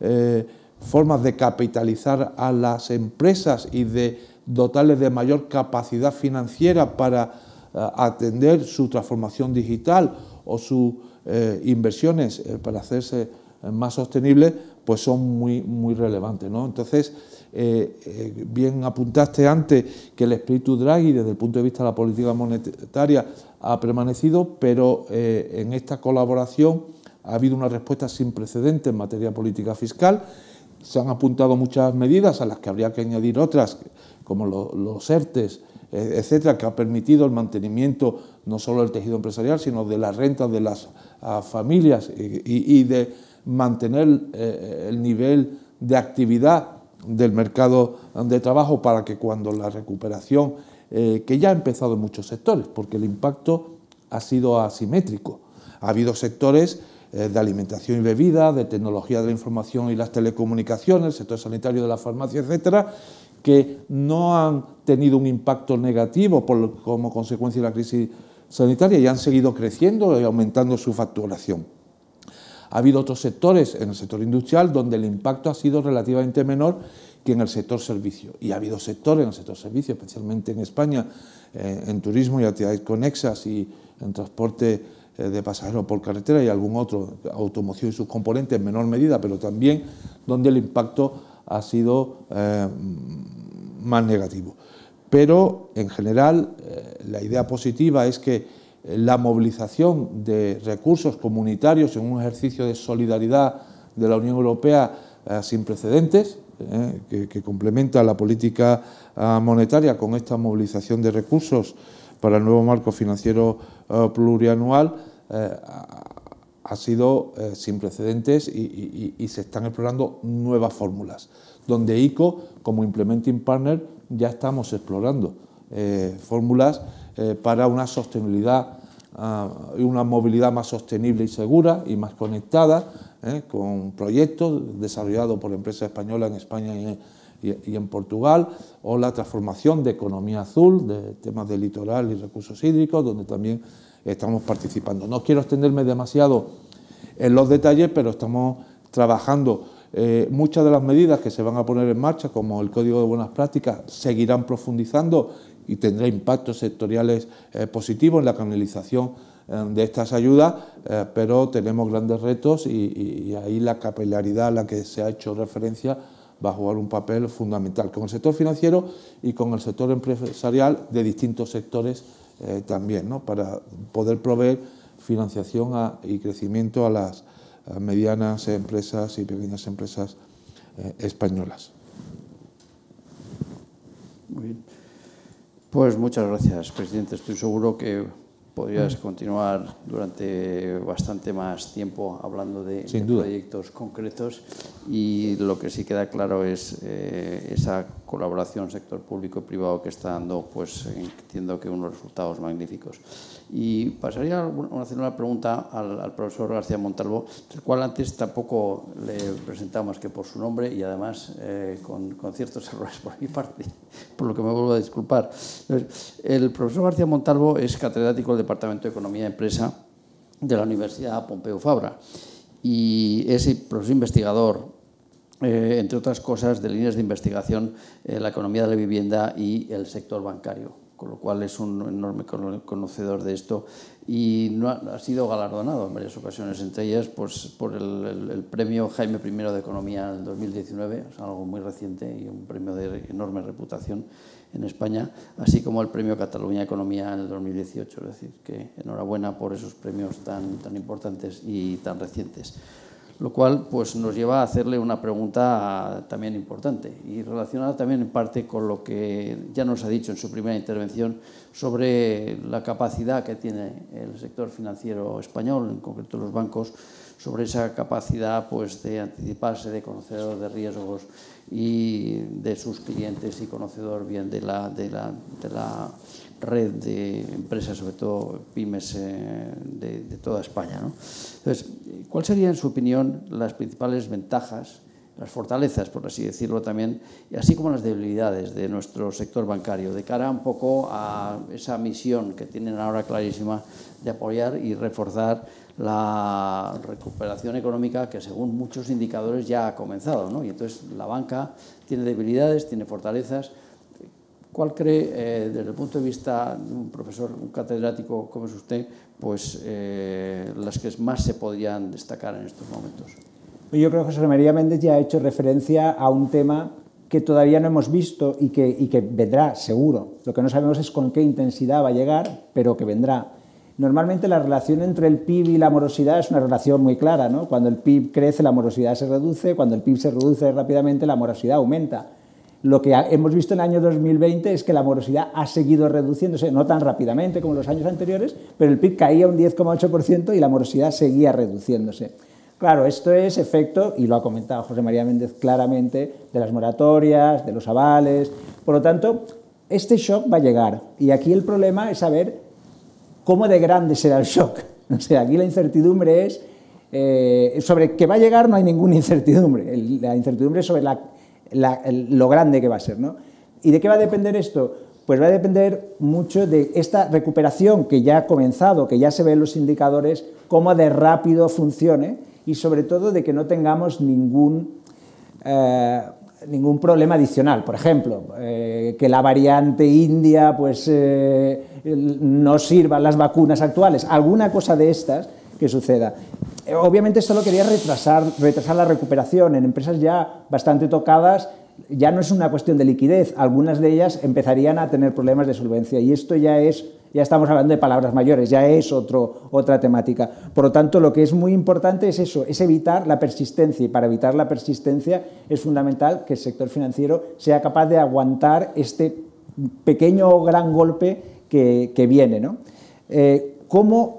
eh, formas de capitalizar a las empresas y de dotarles de mayor capacidad financiera para uh, atender su transformación digital o sus eh, inversiones eh, para hacerse eh, más sostenibles, pues son muy, muy relevantes, ¿no? Entonces, eh, eh, bien apuntaste antes que el espíritu Draghi desde el punto de vista de la política monetaria ha permanecido, pero eh, en esta colaboración ha habido una respuesta sin precedentes en materia de política fiscal. Se han apuntado muchas medidas a las que habría que añadir otras, como los ERTES, etcétera, que ha permitido el mantenimiento no solo del tejido empresarial, sino de las rentas de las familias y, y de mantener eh, el nivel de actividad del mercado de trabajo para que cuando la recuperación, eh, que ya ha empezado en muchos sectores, porque el impacto ha sido asimétrico. Ha habido sectores de alimentación y bebida, de tecnología de la información y las telecomunicaciones, el sector sanitario, de la farmacia, etcétera, que no han tenido un impacto negativo por, como consecuencia de la crisis sanitaria y han seguido creciendo y aumentando su facturación. Ha habido otros sectores, en el sector industrial, donde el impacto ha sido relativamente menor que en el sector servicio. Y ha habido sectores en el sector servicio, especialmente en España, eh, en turismo y actividades conexas y en transporte eh, de pasajeros por carretera y algún otro, automoción y sus componentes en menor medida, pero también donde el impacto ha sido eh, más negativo. Pero, en general, eh, la idea positiva es que eh, la movilización de recursos comunitarios en un ejercicio de solidaridad de la Unión Europea eh, sin precedentes, eh, que, que complementa la política eh, monetaria con esta movilización de recursos para el nuevo marco financiero eh, plurianual, eh, ha sido eh, sin precedentes y, y, y se están explorando nuevas fórmulas, donde I C O, como Implementing Partner, ya estamos explorando eh, fórmulas eh, para una sostenibilidad y uh, una movilidad más sostenible y segura y más conectada, eh, con proyectos desarrollados por empresas españolas en España y en, y, y en Portugal, o la transformación de economía azul, de temas de litoral y recursos hídricos, donde también estamos participando. No quiero extenderme demasiado en los detalles, pero estamos trabajando. Eh, muchas de las medidas que se van a poner en marcha, como el Código de Buenas Prácticas, seguirán profundizando y tendrá impactos sectoriales eh, positivos en la canalización eh, de estas ayudas, eh, pero tenemos grandes retos y, y, y ahí la capilaridad a la que se ha hecho referencia va a jugar un papel fundamental con el sector financiero y con el sector empresarial de distintos sectores Eh, también, ¿no?, para poder proveer financiación a, y crecimiento a las a medianas empresas y pequeñas empresas eh, españolas. Muy bien. Pues muchas gracias, presidente. Estoy seguro que podrías continuar durante bastante más tiempo hablando de, de proyectos concretos, y lo que sí queda claro es eh, esa colaboración sector público y privado que está dando, pues entiendo que unos resultados magníficos. Y pasaría a hacer una pregunta al, al profesor García Montalvo, el cual antes tampoco le presentamos que por su nombre y además eh, con, con ciertos errores por mi parte, por lo que me vuelvo a disculpar. El profesor García Montalvo es catedrático de Departamento de Economía y Empresa de la Universidad Pompeu Fabra y es profesor investigador, eh, entre otras cosas, de líneas de investigación en la economía de la vivienda y el sector bancario. con lo cual es un enorme conocedor de esto y no ha, ha sido galardonado en varias ocasiones, entre ellas pues, por el, el, el premio Jaime primero de Economía en dos mil diecinueve, o sea, algo muy reciente y un premio de enorme reputación en España, así como el premio Cataluña Economía en el dos mil dieciocho, es decir, que enhorabuena por esos premios tan, tan importantes y tan recientes. Lo cual pues, nos lleva a hacerle una pregunta también importante y relacionada también en parte con lo que ya nos ha dicho en su primera intervención sobre la capacidad que tiene el sector financiero español, en concreto los bancos, sobre esa capacidad pues, de anticiparse, de conocedor de riesgos y de sus clientes y conocedor bien de la, de la, de la red de empresas, sobre todo pymes eh, de, de toda España, ¿no? Entonces, ¿cuál sería, en su opinión, las principales ventajas, las fortalezas, por así decirlo también, y así como las debilidades de nuestro sector bancario, de cara un poco a esa misión que tienen ahora clarísima de apoyar y reforzar la recuperación económica que, según muchos indicadores, ya ha comenzado, ¿no? Y entonces la banca tiene debilidades, tiene fortalezas. ¿Cuál cree, eh, desde el punto de vista de un profesor, un catedrático como es usted, pues eh, las que más se podrían destacar en estos momentos? Yo creo que José María Méndez ya ha hecho referencia a un tema que todavía no hemos visto y que, y que vendrá, seguro. Lo que no sabemos es con qué intensidad va a llegar, pero que vendrá. Normalmente la relación entre el P I B y la morosidad es una relación muy clara, ¿no? Cuando el P I B crece, la morosidad se reduce. Cuando el P I B se reduce rápidamente, la morosidad aumenta. Lo que hemos visto en el año dos mil veinte es que la morosidad ha seguido reduciéndose, no tan rápidamente como en los años anteriores, pero el P I B caía un diez coma ocho por ciento y la morosidad seguía reduciéndose. Claro, esto es efecto, y lo ha comentado José María Méndez claramente, de las moratorias, de los avales. Por lo tanto, este shock va a llegar. Y aquí el problema es saber cómo de grande será el shock. O sea, aquí la incertidumbre es... Eh, sobre qué va a llegar no hay ninguna incertidumbre. El, la incertidumbre es sobre la... La, el, lo grande que va a ser, ¿no? ¿Y de qué va a depender esto? Pues va a depender mucho de esta recuperación que ya ha comenzado, que ya se ve en los indicadores, cómo de rápido funcione y sobre todo de que no tengamos ningún, eh, ningún problema adicional. Por ejemplo, eh, que la variante India pues, eh, no sirvan las vacunas actuales, alguna cosa de estas que suceda. Obviamente solo quería retrasar, retrasar la recuperación. En empresas ya bastante tocadas ya no es una cuestión de liquidez. Algunas de ellas empezarían a tener problemas de solvencia y esto ya es, ya estamos hablando de palabras mayores, ya es otro, otra temática. Por lo tanto, lo que es muy importante es eso, es evitar la persistencia y para evitar la persistencia es fundamental que el sector financiero sea capaz de aguantar este pequeño o gran golpe que, que viene, ¿no? Eh, ¿cómo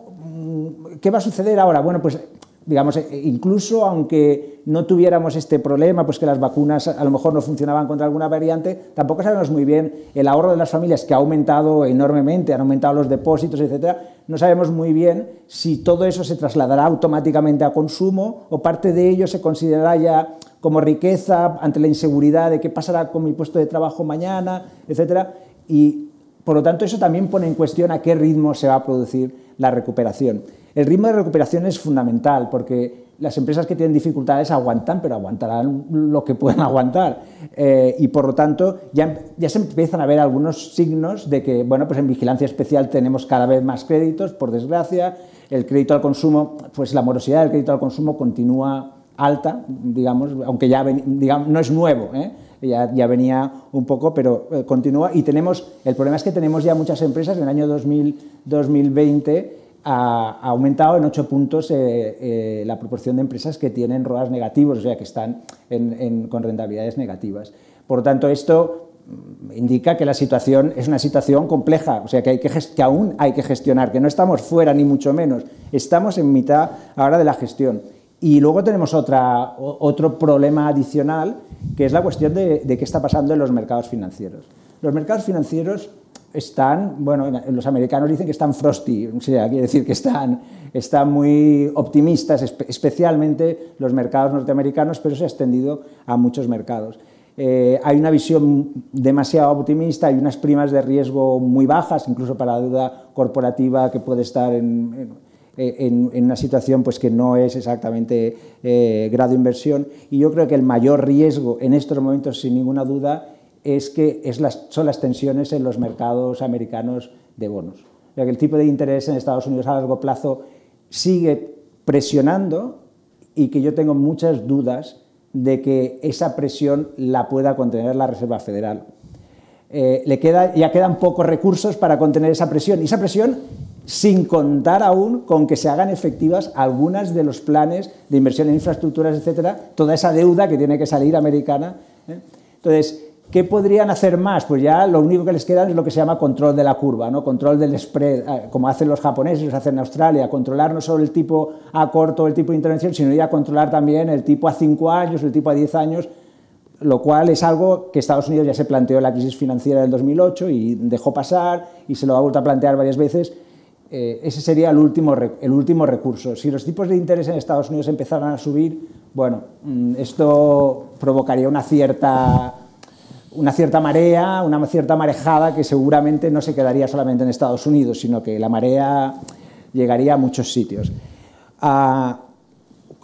¿Qué va a suceder ahora? Bueno, pues digamos, incluso aunque no tuviéramos este problema, pues que las vacunas a lo mejor no funcionaban contra alguna variante, tampoco sabemos muy bien el ahorro de las familias, que ha aumentado enormemente, han aumentado los depósitos, etcétera. No sabemos muy bien si todo eso se trasladará automáticamente a consumo o parte de ello se considerará ya como riqueza ante la inseguridad de qué pasará con mi puesto de trabajo mañana, etcétera. Y por lo tanto, eso también pone en cuestión a qué ritmo se va a producir la recuperación. El ritmo de recuperación es fundamental porque las empresas que tienen dificultades aguantan, pero aguantarán lo que puedan aguantar. Eh, y por lo tanto, ya, ya se empiezan a ver algunos signos de que, bueno, pues en vigilancia especial tenemos cada vez más créditos, por desgracia. El crédito al consumo, pues la morosidad del crédito al consumo continúa alta, digamos, aunque ya ven, digamos, no es nuevo, ¿eh? Ya, ya venía un poco, pero eh, continúa. Y tenemos, el problema es que tenemos ya muchas empresas, en el año dos mil veinte ha, ha aumentado en ocho puntos eh, eh, la proporción de empresas que tienen R O As negativos, o sea, que están en, en, con rentabilidades negativas. Por lo tanto, esto indica que la situación es una situación compleja, o sea, que, hay que, que aún hay que gestionar, que no estamos fuera ni mucho menos, estamos en mitad ahora de la gestión. Y luego tenemos otra, otro problema adicional, que es la cuestión de, de qué está pasando en los mercados financieros. Los mercados financieros están, bueno, los americanos dicen que están frosty, o sea, quiere decir que están, están muy optimistas, especialmente los mercados norteamericanos, pero se ha extendido a muchos mercados. Eh, hay una visión demasiado optimista, hay unas primas de riesgo muy bajas, incluso para la deuda corporativa que puede estar en... en En, en una situación pues, que no es exactamente eh, grado de inversión y yo creo que el mayor riesgo en estos momentos sin ninguna duda es que es las, son las tensiones en los mercados americanos de bonos. O sea, que el tipo de interés en Estados Unidos a largo plazo sigue presionando y que yo tengo muchas dudas de que esa presión la pueda contener la Reserva Federal. Eh, le queda, ya quedan pocos recursos para contener esa presión, y esa presión sin contar aún con que se hagan efectivas algunas de los planes de inversión en infraestructuras, etcétera, toda esa deuda que tiene que salir americana, ¿eh? Entonces, ¿qué podrían hacer más? Pues ya lo único que les queda es lo que se llama control de la curva, ¿no? Control del spread, como hacen los japoneses, lo hacen en Australia, controlar no solo el tipo a corto, el tipo de intervención, sino ya controlar también el tipo a cinco años, el tipo a diez años, lo cual es algo que Estados Unidos ya se planteó en la crisis financiera del dos mil ocho y dejó pasar, y se lo ha vuelto a plantear varias veces. Eh, ese sería el último, el último recurso. Si los tipos de interés en Estados Unidos empezaran a subir, bueno, esto provocaría una cierta... una cierta marea, una cierta marejada que seguramente no se quedaría solamente en Estados Unidos, sino que la marea llegaría a muchos sitios. Ah,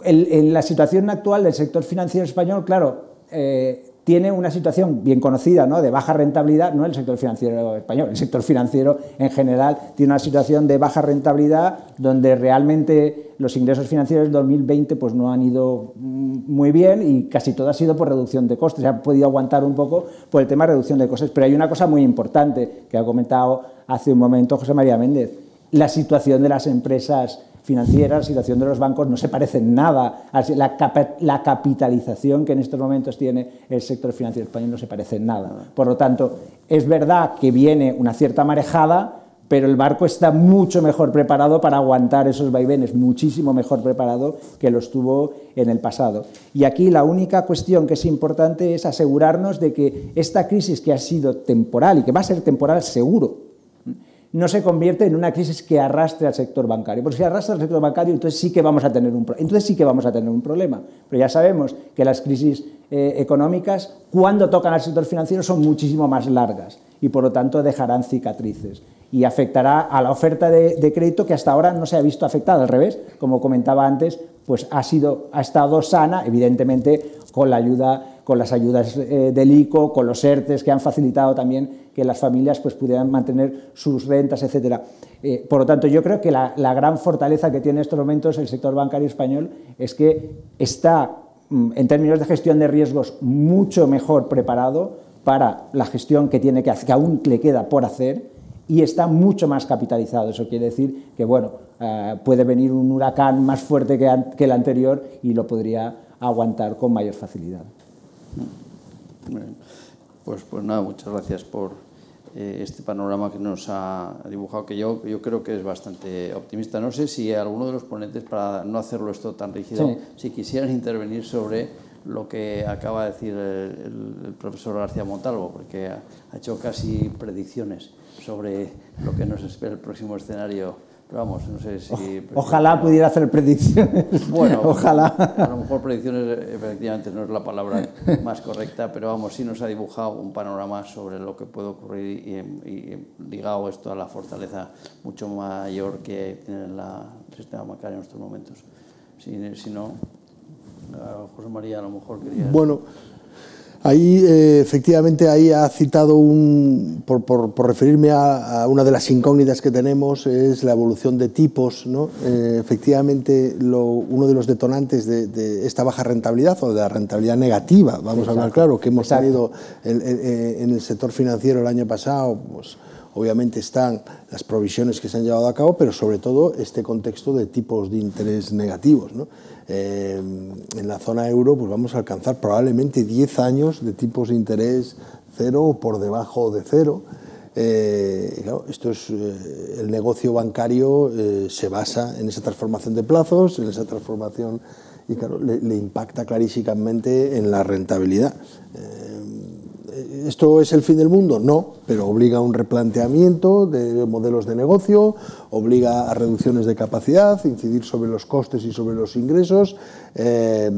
en, en la situación actual del sector financiero español, claro, eh, tiene una situación bien conocida, ¿no?, de baja rentabilidad, no el sector financiero español, el sector financiero en general tiene una situación de baja rentabilidad donde realmente los ingresos financieros del dos mil veinte pues no han ido muy bien y casi todo ha sido por reducción de costes. Se ha podido aguantar un poco por el tema de reducción de costes, pero hay una cosa muy importante que ha comentado hace un momento José María Méndez: la situación de las empresas financieras, la situación de los bancos no se parece nada a la, capa, la capitalización que en estos momentos tiene el sector financiero español, no se parece en nada. Por lo tanto, es verdad que viene una cierta marejada, pero el barco está mucho mejor preparado para aguantar esos vaivenes, muchísimo mejor preparado que lo estuvo en el pasado. Y aquí la única cuestión que es importante es asegurarnos de que esta crisis, que ha sido temporal y que va a ser temporal seguro, no se convierte en una crisis que arrastre al sector bancario, porque si arrastra al sector bancario entonces sí que vamos a tener un, entonces sí que vamos a tener un problema, pero ya sabemos que las crisis eh, económicas, cuando tocan al sector financiero, son muchísimo más largas y por lo tanto dejarán cicatrices y afectará a la oferta de, de crédito, que hasta ahora no se ha visto afectada, al revés, como comentaba antes, pues ha, sido, ha estado sana, evidentemente con la ayuda, con las ayudas eh, del I C O, con los ERTES, que han facilitado también que las familias pues pudieran mantener sus rentas, etcétera. Eh, por lo tanto, yo creo que la, la gran fortaleza que tiene en estos momentos el sector bancario español es que está, en términos de gestión de riesgos, mucho mejor preparado para la gestión que tiene que hacer, que aún le queda por hacer, y está mucho más capitalizado. Eso quiere decir que, bueno, eh, puede venir un huracán más fuerte que, que el anterior y lo podría aguantar con mayor facilidad. Pues, pues nada, muchas gracias por eh, este panorama que nos ha dibujado, que yo, yo creo que es bastante optimista. No sé si alguno de los ponentes, para no hacerlo esto tan rígido, sí, si quisieran intervenir sobre lo que acaba de decir el, el profesor García Montalvo, porque ha, ha hecho casi predicciones sobre lo que nos espera el próximo escenario. Pero vamos, no sé si... Ojalá pudiera hacer predicciones. Bueno, ojalá. A lo mejor predicciones efectivamente no es la palabra más correcta, pero vamos, sí nos ha dibujado un panorama sobre lo que puede ocurrir y, y ligado esto a la fortaleza mucho mayor que tiene la, el sistema bancario en estos momentos. Si, si no, José María, a lo mejor quería... Bueno, ahí eh, efectivamente ahí ha citado, un, por, por, por referirme a, a una de las incógnitas que tenemos, es la evolución de tipos, ¿no? Eh, efectivamente lo, uno de los detonantes de, de esta baja rentabilidad, o de la rentabilidad negativa, vamos Exacto. a hablar claro, que hemos Exacto. tenido el, el, el, en el sector financiero el año pasado, pues obviamente están las provisiones que se han llevado a cabo, pero sobre todo este contexto de tipos de interés negativos, ¿no? Eh, en la zona euro pues vamos a alcanzar probablemente diez años de tipos de interés cero o por debajo de cero. Eh, claro, esto es, eh, el negocio bancario eh, se basa en esa transformación de plazos, en esa transformación, y claro, le, le impacta clarísimamente en la rentabilidad. Eh, ¿Esto es el fin del mundo? No, pero obliga a un replanteamiento de modelos de negocio, obliga a reducciones de capacidad, incidir sobre los costes y sobre los ingresos. Eh,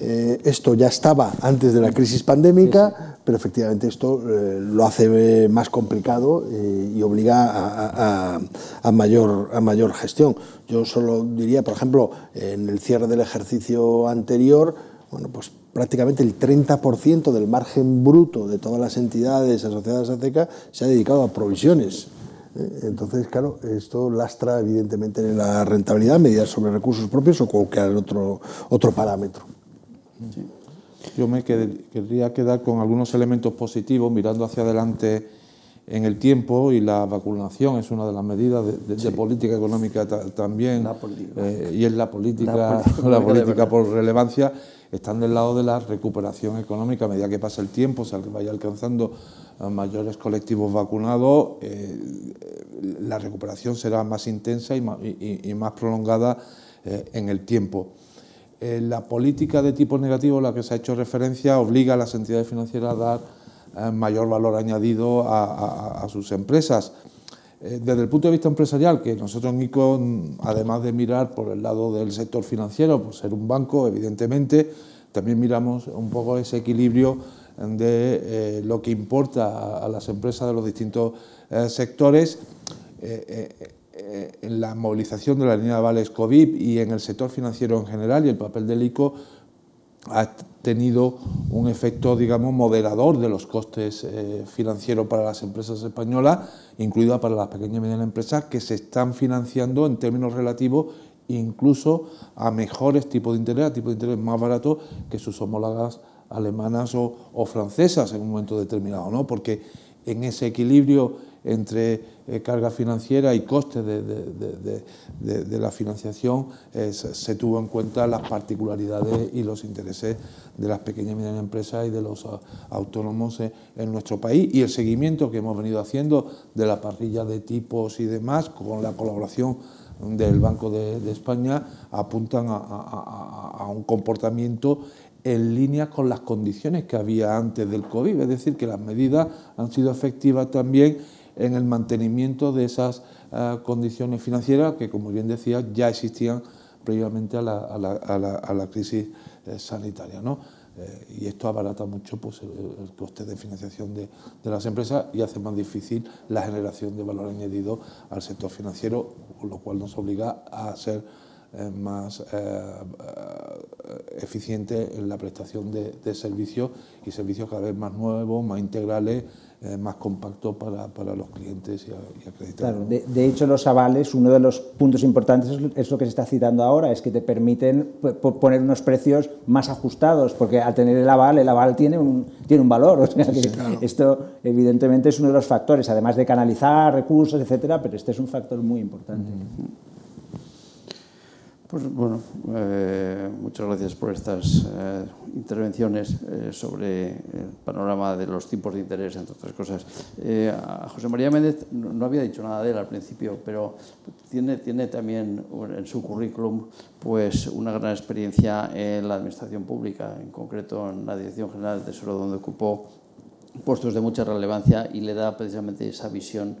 eh, esto ya estaba antes de la crisis pandémica, sí, sí. pero efectivamente esto eh, lo hace más complicado eh, y obliga a, a, a, mayor, a mayor gestión. Yo solo diría, por ejemplo, en el cierre del ejercicio anterior, bueno, pues prácticamente el treinta por ciento del margen bruto de todas las entidades asociadas a CECA se ha dedicado a provisiones. Entonces, claro, esto lastra evidentemente la rentabilidad, medidas sobre recursos propios o cualquier otro, otro parámetro. Sí. Yo me qued- querría quedar con algunos elementos positivos mirando hacia adelante en el tiempo, y la vacunación es una de las medidas de, de, sí. de política económica ta también, la política. Eh, y es la política, la política, la política por relevancia, están del lado de la recuperación económica. A medida que pasa el tiempo, o sea, que vaya alcanzando mayores colectivos vacunados, eh, la recuperación será más intensa y más, y, y más prolongada eh, en el tiempo. Eh, la política de tipo negativo a la que se ha hecho referencia obliga a las entidades financieras a dar eh, mayor valor añadido a, a, a sus empresas. Eh, desde el punto de vista empresarial, que nosotros en ICO, además de mirar por el lado del sector financiero, por ser un banco, evidentemente, también miramos un poco ese equilibrio de eh, lo que importa a, a las empresas de los distintos eh, sectores. Eh, eh, eh, en la movilización de la línea de avales COVID y en el sector financiero en general, y el papel del ICO ha tenido un efecto, digamos, moderador de los costes eh, financieros para las empresas españolas, incluida para las pequeñas y medianas empresas, que se están financiando en términos relativos incluso a mejores tipos de interés, a tipos de interés más baratos que sus homólogas alemanas o, o francesas en un momento determinado, ¿no? Porque en ese equilibrio entre eh, carga financiera y costes de, de, de, de, de la financiación eh, se, se tuvo en cuenta las particularidades y los intereses de las pequeñas y medianas empresas y de los a, autónomos en, en nuestro país, y el seguimiento que hemos venido haciendo de la parrilla de tipos y demás, con la colaboración del Banco de, de España, apuntan a, a, a un comportamiento en línea con las condiciones que había antes del COVID, es decir, que las medidas han sido efectivas también en el mantenimiento de esas uh, condiciones financieras que, como bien decía, ya existían previamente a la, a la, a la, a la crisis eh, sanitaria, ¿no? Eh, y esto abarata mucho, pues, el, el coste de financiación de, de las empresas y hace más difícil la generación de valor añadido al sector financiero, lo cual nos obliga a ser más eh, eficiente en la prestación de, de servicios, y servicios cada vez más nuevos, más integrales, eh, más compactos para, para los clientes y, y acreditados. Claro, de, de hecho, los avales, uno de los puntos importantes es lo que se está citando ahora, es que te permiten poner unos precios más ajustados, porque al tener el aval, el aval tiene un, tiene un valor, o sea que sí, claro. Esto evidentemente es uno de los factores, además de canalizar recursos, etcétera, pero este es un factor muy importante. Mm-hmm. Pues bueno, eh, muchas gracias por estas eh, intervenciones eh, sobre el panorama de los tipos de interés, entre otras cosas. Eh, a José María Méndez no, no había dicho nada de él al principio, pero tiene, tiene también en su currículum, pues, una gran experiencia en la administración pública, en concreto en la Dirección General del Tesoro, donde ocupó puestos de mucha relevancia y le da precisamente esa visión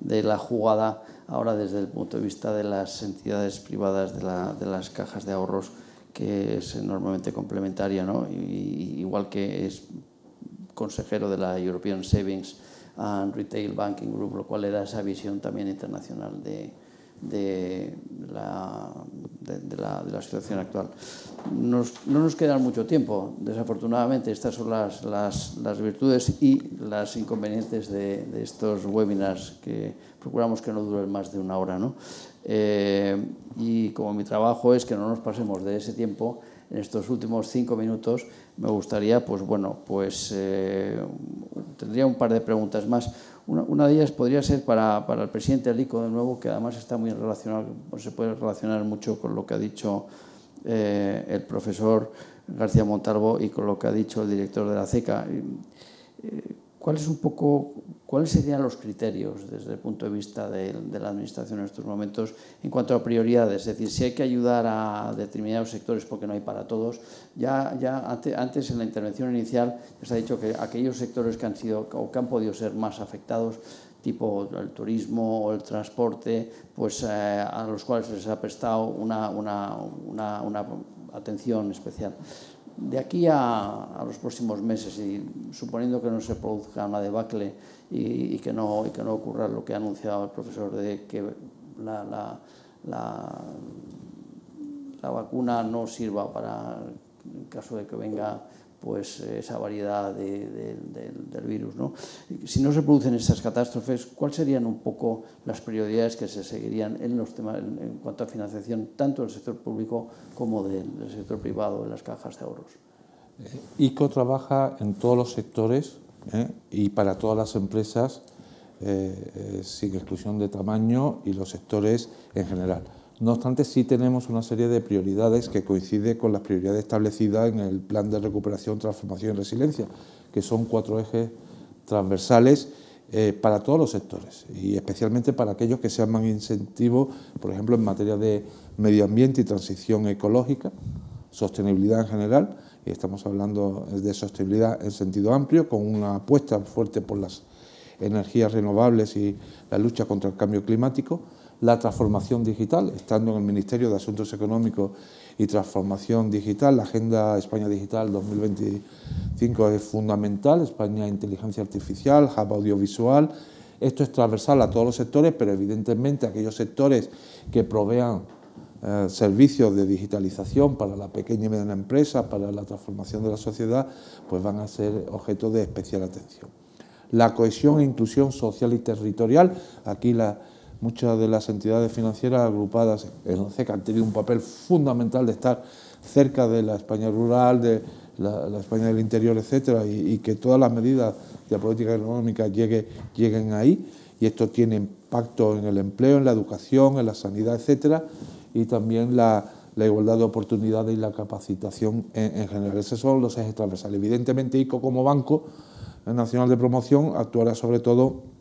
de la jugada ahora desde el punto de vista de las entidades privadas, de, la, de las cajas de ahorros, que es enormemente complementaria, ¿no? Y, y, igual que es consejero de la European Savings and Retail Banking Group, lo cual le da esa visión también internacional de, de, la, de, de, la, de la situación actual. Nos, no nos queda mucho tiempo, desafortunadamente. Estas son las, las, las virtudes y las inconvenientes de, de estos webinars, que procuramos que no duren más de una hora, ¿no? Eh, y como mi trabajo es que no nos pasemos de ese tiempo, en estos últimos cinco minutos me gustaría, pues bueno, pues eh, tendría un par de preguntas más. Una, una de ellas podría ser para, para el presidente del ICO, de nuevo, que además está muy relacionado, pues se puede relacionar mucho con lo que ha dicho eh, el profesor García Montalvo y con lo que ha dicho el director de la CECA. Eh, ¿Cuál es un poco, ¿Cuáles serían los criterios desde el punto de vista de, de la Administración en estos momentos en cuanto a prioridades? Es decir, si hay que ayudar a determinados sectores porque no hay para todos. Ya, ya antes, antes, en la intervención inicial, se ha dicho que aquellos sectores que han sido o que han podido ser más afectados, tipo el turismo o el transporte, pues eh, a los cuales se les ha prestado una, una, una, una atención especial. De aquí a, a los próximos meses, y suponiendo que no se produzca una debacle y, y, que, no, y que no ocurra lo que ha anunciado el profesor de que la, la, la, la vacuna no sirva para en caso de que venga pues esa variedad de, de, de, del virus, ¿no? Si no se producen estas catástrofes, ¿cuáles serían un poco las prioridades que se seguirían en los temas en cuanto a financiación tanto del sector público como del, del sector privado, de las cajas de ahorros? ICO trabaja en todos los sectores ¿eh? y para todas las empresas eh, eh, sin exclusión de tamaño y los sectores en general. No obstante, sí tenemos una serie de prioridades que coinciden con las prioridades establecidas en el Plan de Recuperación, Transformación y Resiliencia, que son cuatro ejes transversales eh, para todos los sectores y especialmente para aquellos que sean más incentivos, por ejemplo, en materia de medio ambiente y transición ecológica, sostenibilidad en general, y estamos hablando de sostenibilidad en sentido amplio, con una apuesta fuerte por las energías renovables y la lucha contra el cambio climático. La transformación digital, estando en el Ministerio de Asuntos Económicos y Transformación Digital, la Agenda España Digital dos mil veinticinco es fundamental, España Inteligencia Artificial, Hub Audiovisual. Esto es transversal a todos los sectores, pero evidentemente aquellos sectores que provean eh, servicios de digitalización para la pequeña y mediana empresa, para la transformación de la sociedad, pues van a ser objeto de especial atención. La cohesión e inclusión social y territorial, aquí la muchas de las entidades financieras agrupadas en ONCE han tenido un papel fundamental de estar cerca de la España rural, de la, la España del interior, etcétera, y, y que todas las medidas de la política económica llegue, lleguen ahí, y esto tiene impacto en el empleo, en la educación, en la sanidad, etcétera, y también la, la igualdad de oportunidades y la capacitación en, en general. Esos son los ejes transversales. Evidentemente, ICO como Banco Nacional de Promoción actuará sobre todo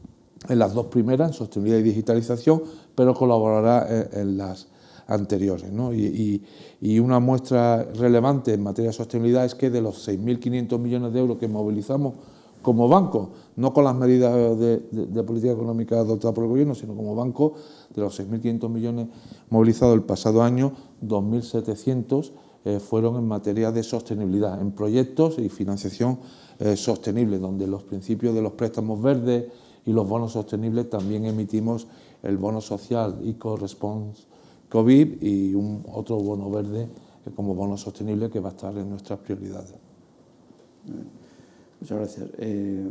en las dos primeras, en sostenibilidad y digitalización, pero colaborará en, en las anteriores, ¿no? Y, y, y una muestra relevante en materia de sostenibilidad es que de los seis mil quinientos millones de euros que movilizamos como banco, no con las medidas de, de, de política económica adoptadas por el Gobierno, sino como banco, de los seis mil quinientos millones movilizados el pasado año, dos mil setecientos eh, fueron en materia de sostenibilidad, en proyectos y financiación eh, sostenible, donde los principios de los préstamos verdes y los bonos sostenibles, también emitimos el bono social ICO Response COVID y un otro bono verde como bono sostenible que va a estar en nuestras prioridades. Muchas gracias. Eh,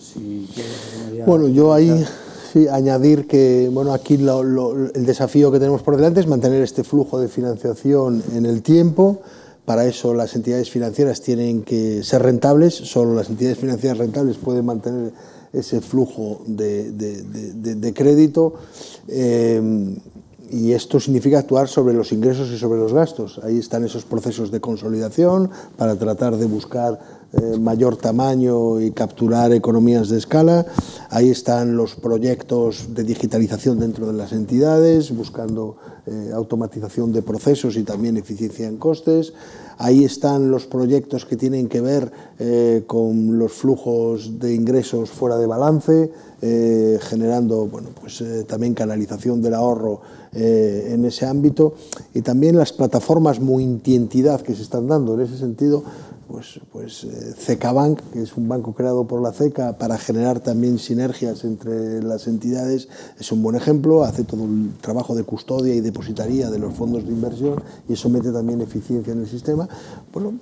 si quieres, bueno, yo ahí sí, añadir que bueno, aquí lo, lo, el desafío que tenemos por delante es mantener este flujo de financiación en el tiempo. Para eso las entidades financieras tienen que ser rentables, solo las entidades financieras rentables pueden mantener ese flujo de, de, de, de, de crédito eh, y esto significa actuar sobre los ingresos y sobre los gastos. Ahí están esos procesos de consolidación para tratar de buscar eh, mayor tamaño y capturar economías de escala. Ahí están los proyectos de digitalización dentro de las entidades, buscando eh, automatización de procesos y también eficiencia en costes. Ahí están los proyectos que tienen que ver eh, con los flujos de ingresos fuera de balance, eh, generando bueno, pues, eh, también canalización del ahorro eh, en ese ámbito, y también las plataformas multientidad que se están dando. En ese sentido, pues, pues eh, CECABank, que es un banco creado por la CECA para generar también sinergias entre las entidades, es un buen ejemplo. Hace todo el trabajo de custodia y depositaría de los fondos de inversión y eso mete también eficiencia en el sistema, bueno,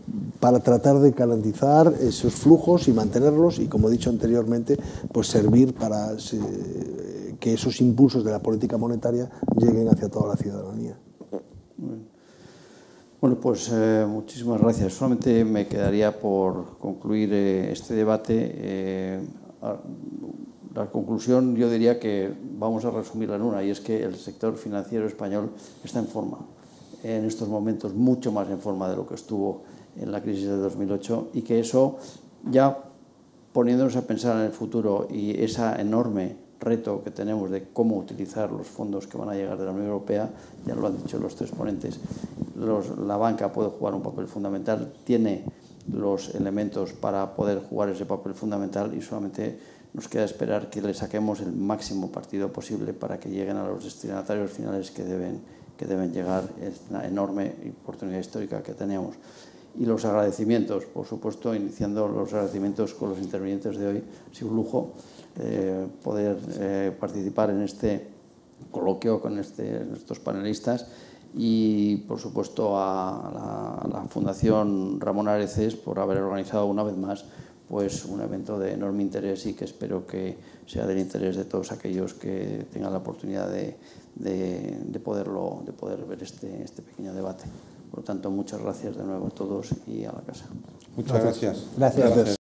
para tratar de garantizar esos flujos y mantenerlos y, como he dicho anteriormente, pues servir para eh, que esos impulsos de la política monetaria lleguen hacia toda la ciudadanía. Bueno, pues eh, muchísimas gracias. Solamente me quedaría por concluir eh, este debate. Eh, a, la conclusión yo diría que vamos a resumirla en una, y es que el sector financiero español está en forma. En estos momentos mucho más en forma de lo que estuvo en la crisis de dos mil ocho, y que eso, ya poniéndonos a pensar en el futuro y esa enorme reto que tenemos de cómo utilizar los fondos que van a llegar de la Unión Europea, ya lo han dicho los tres ponentes, los, la banca puede jugar un papel fundamental, tiene los elementos para poder jugar ese papel fundamental, y solamente nos queda esperar que le saquemos el máximo partido posible para que lleguen a los destinatarios finales que deben, que deben llegar. Es una enorme oportunidad histórica que tenemos. Y los agradecimientos, por supuesto, iniciando los agradecimientos con los intervinientes de hoy. Ha sido un lujo eh, poder eh, participar en este coloquio con este, estos panelistas, y por supuesto a la, a la Fundación Ramón Areces por haber organizado una vez más pues un evento de enorme interés y que espero que sea del interés de todos aquellos que tengan la oportunidad de, de, de, poderlo, de poder ver este, este pequeño debate. Por lo tanto, muchas gracias de nuevo a todos y a la casa. Muchas gracias. Gracias. Gracias.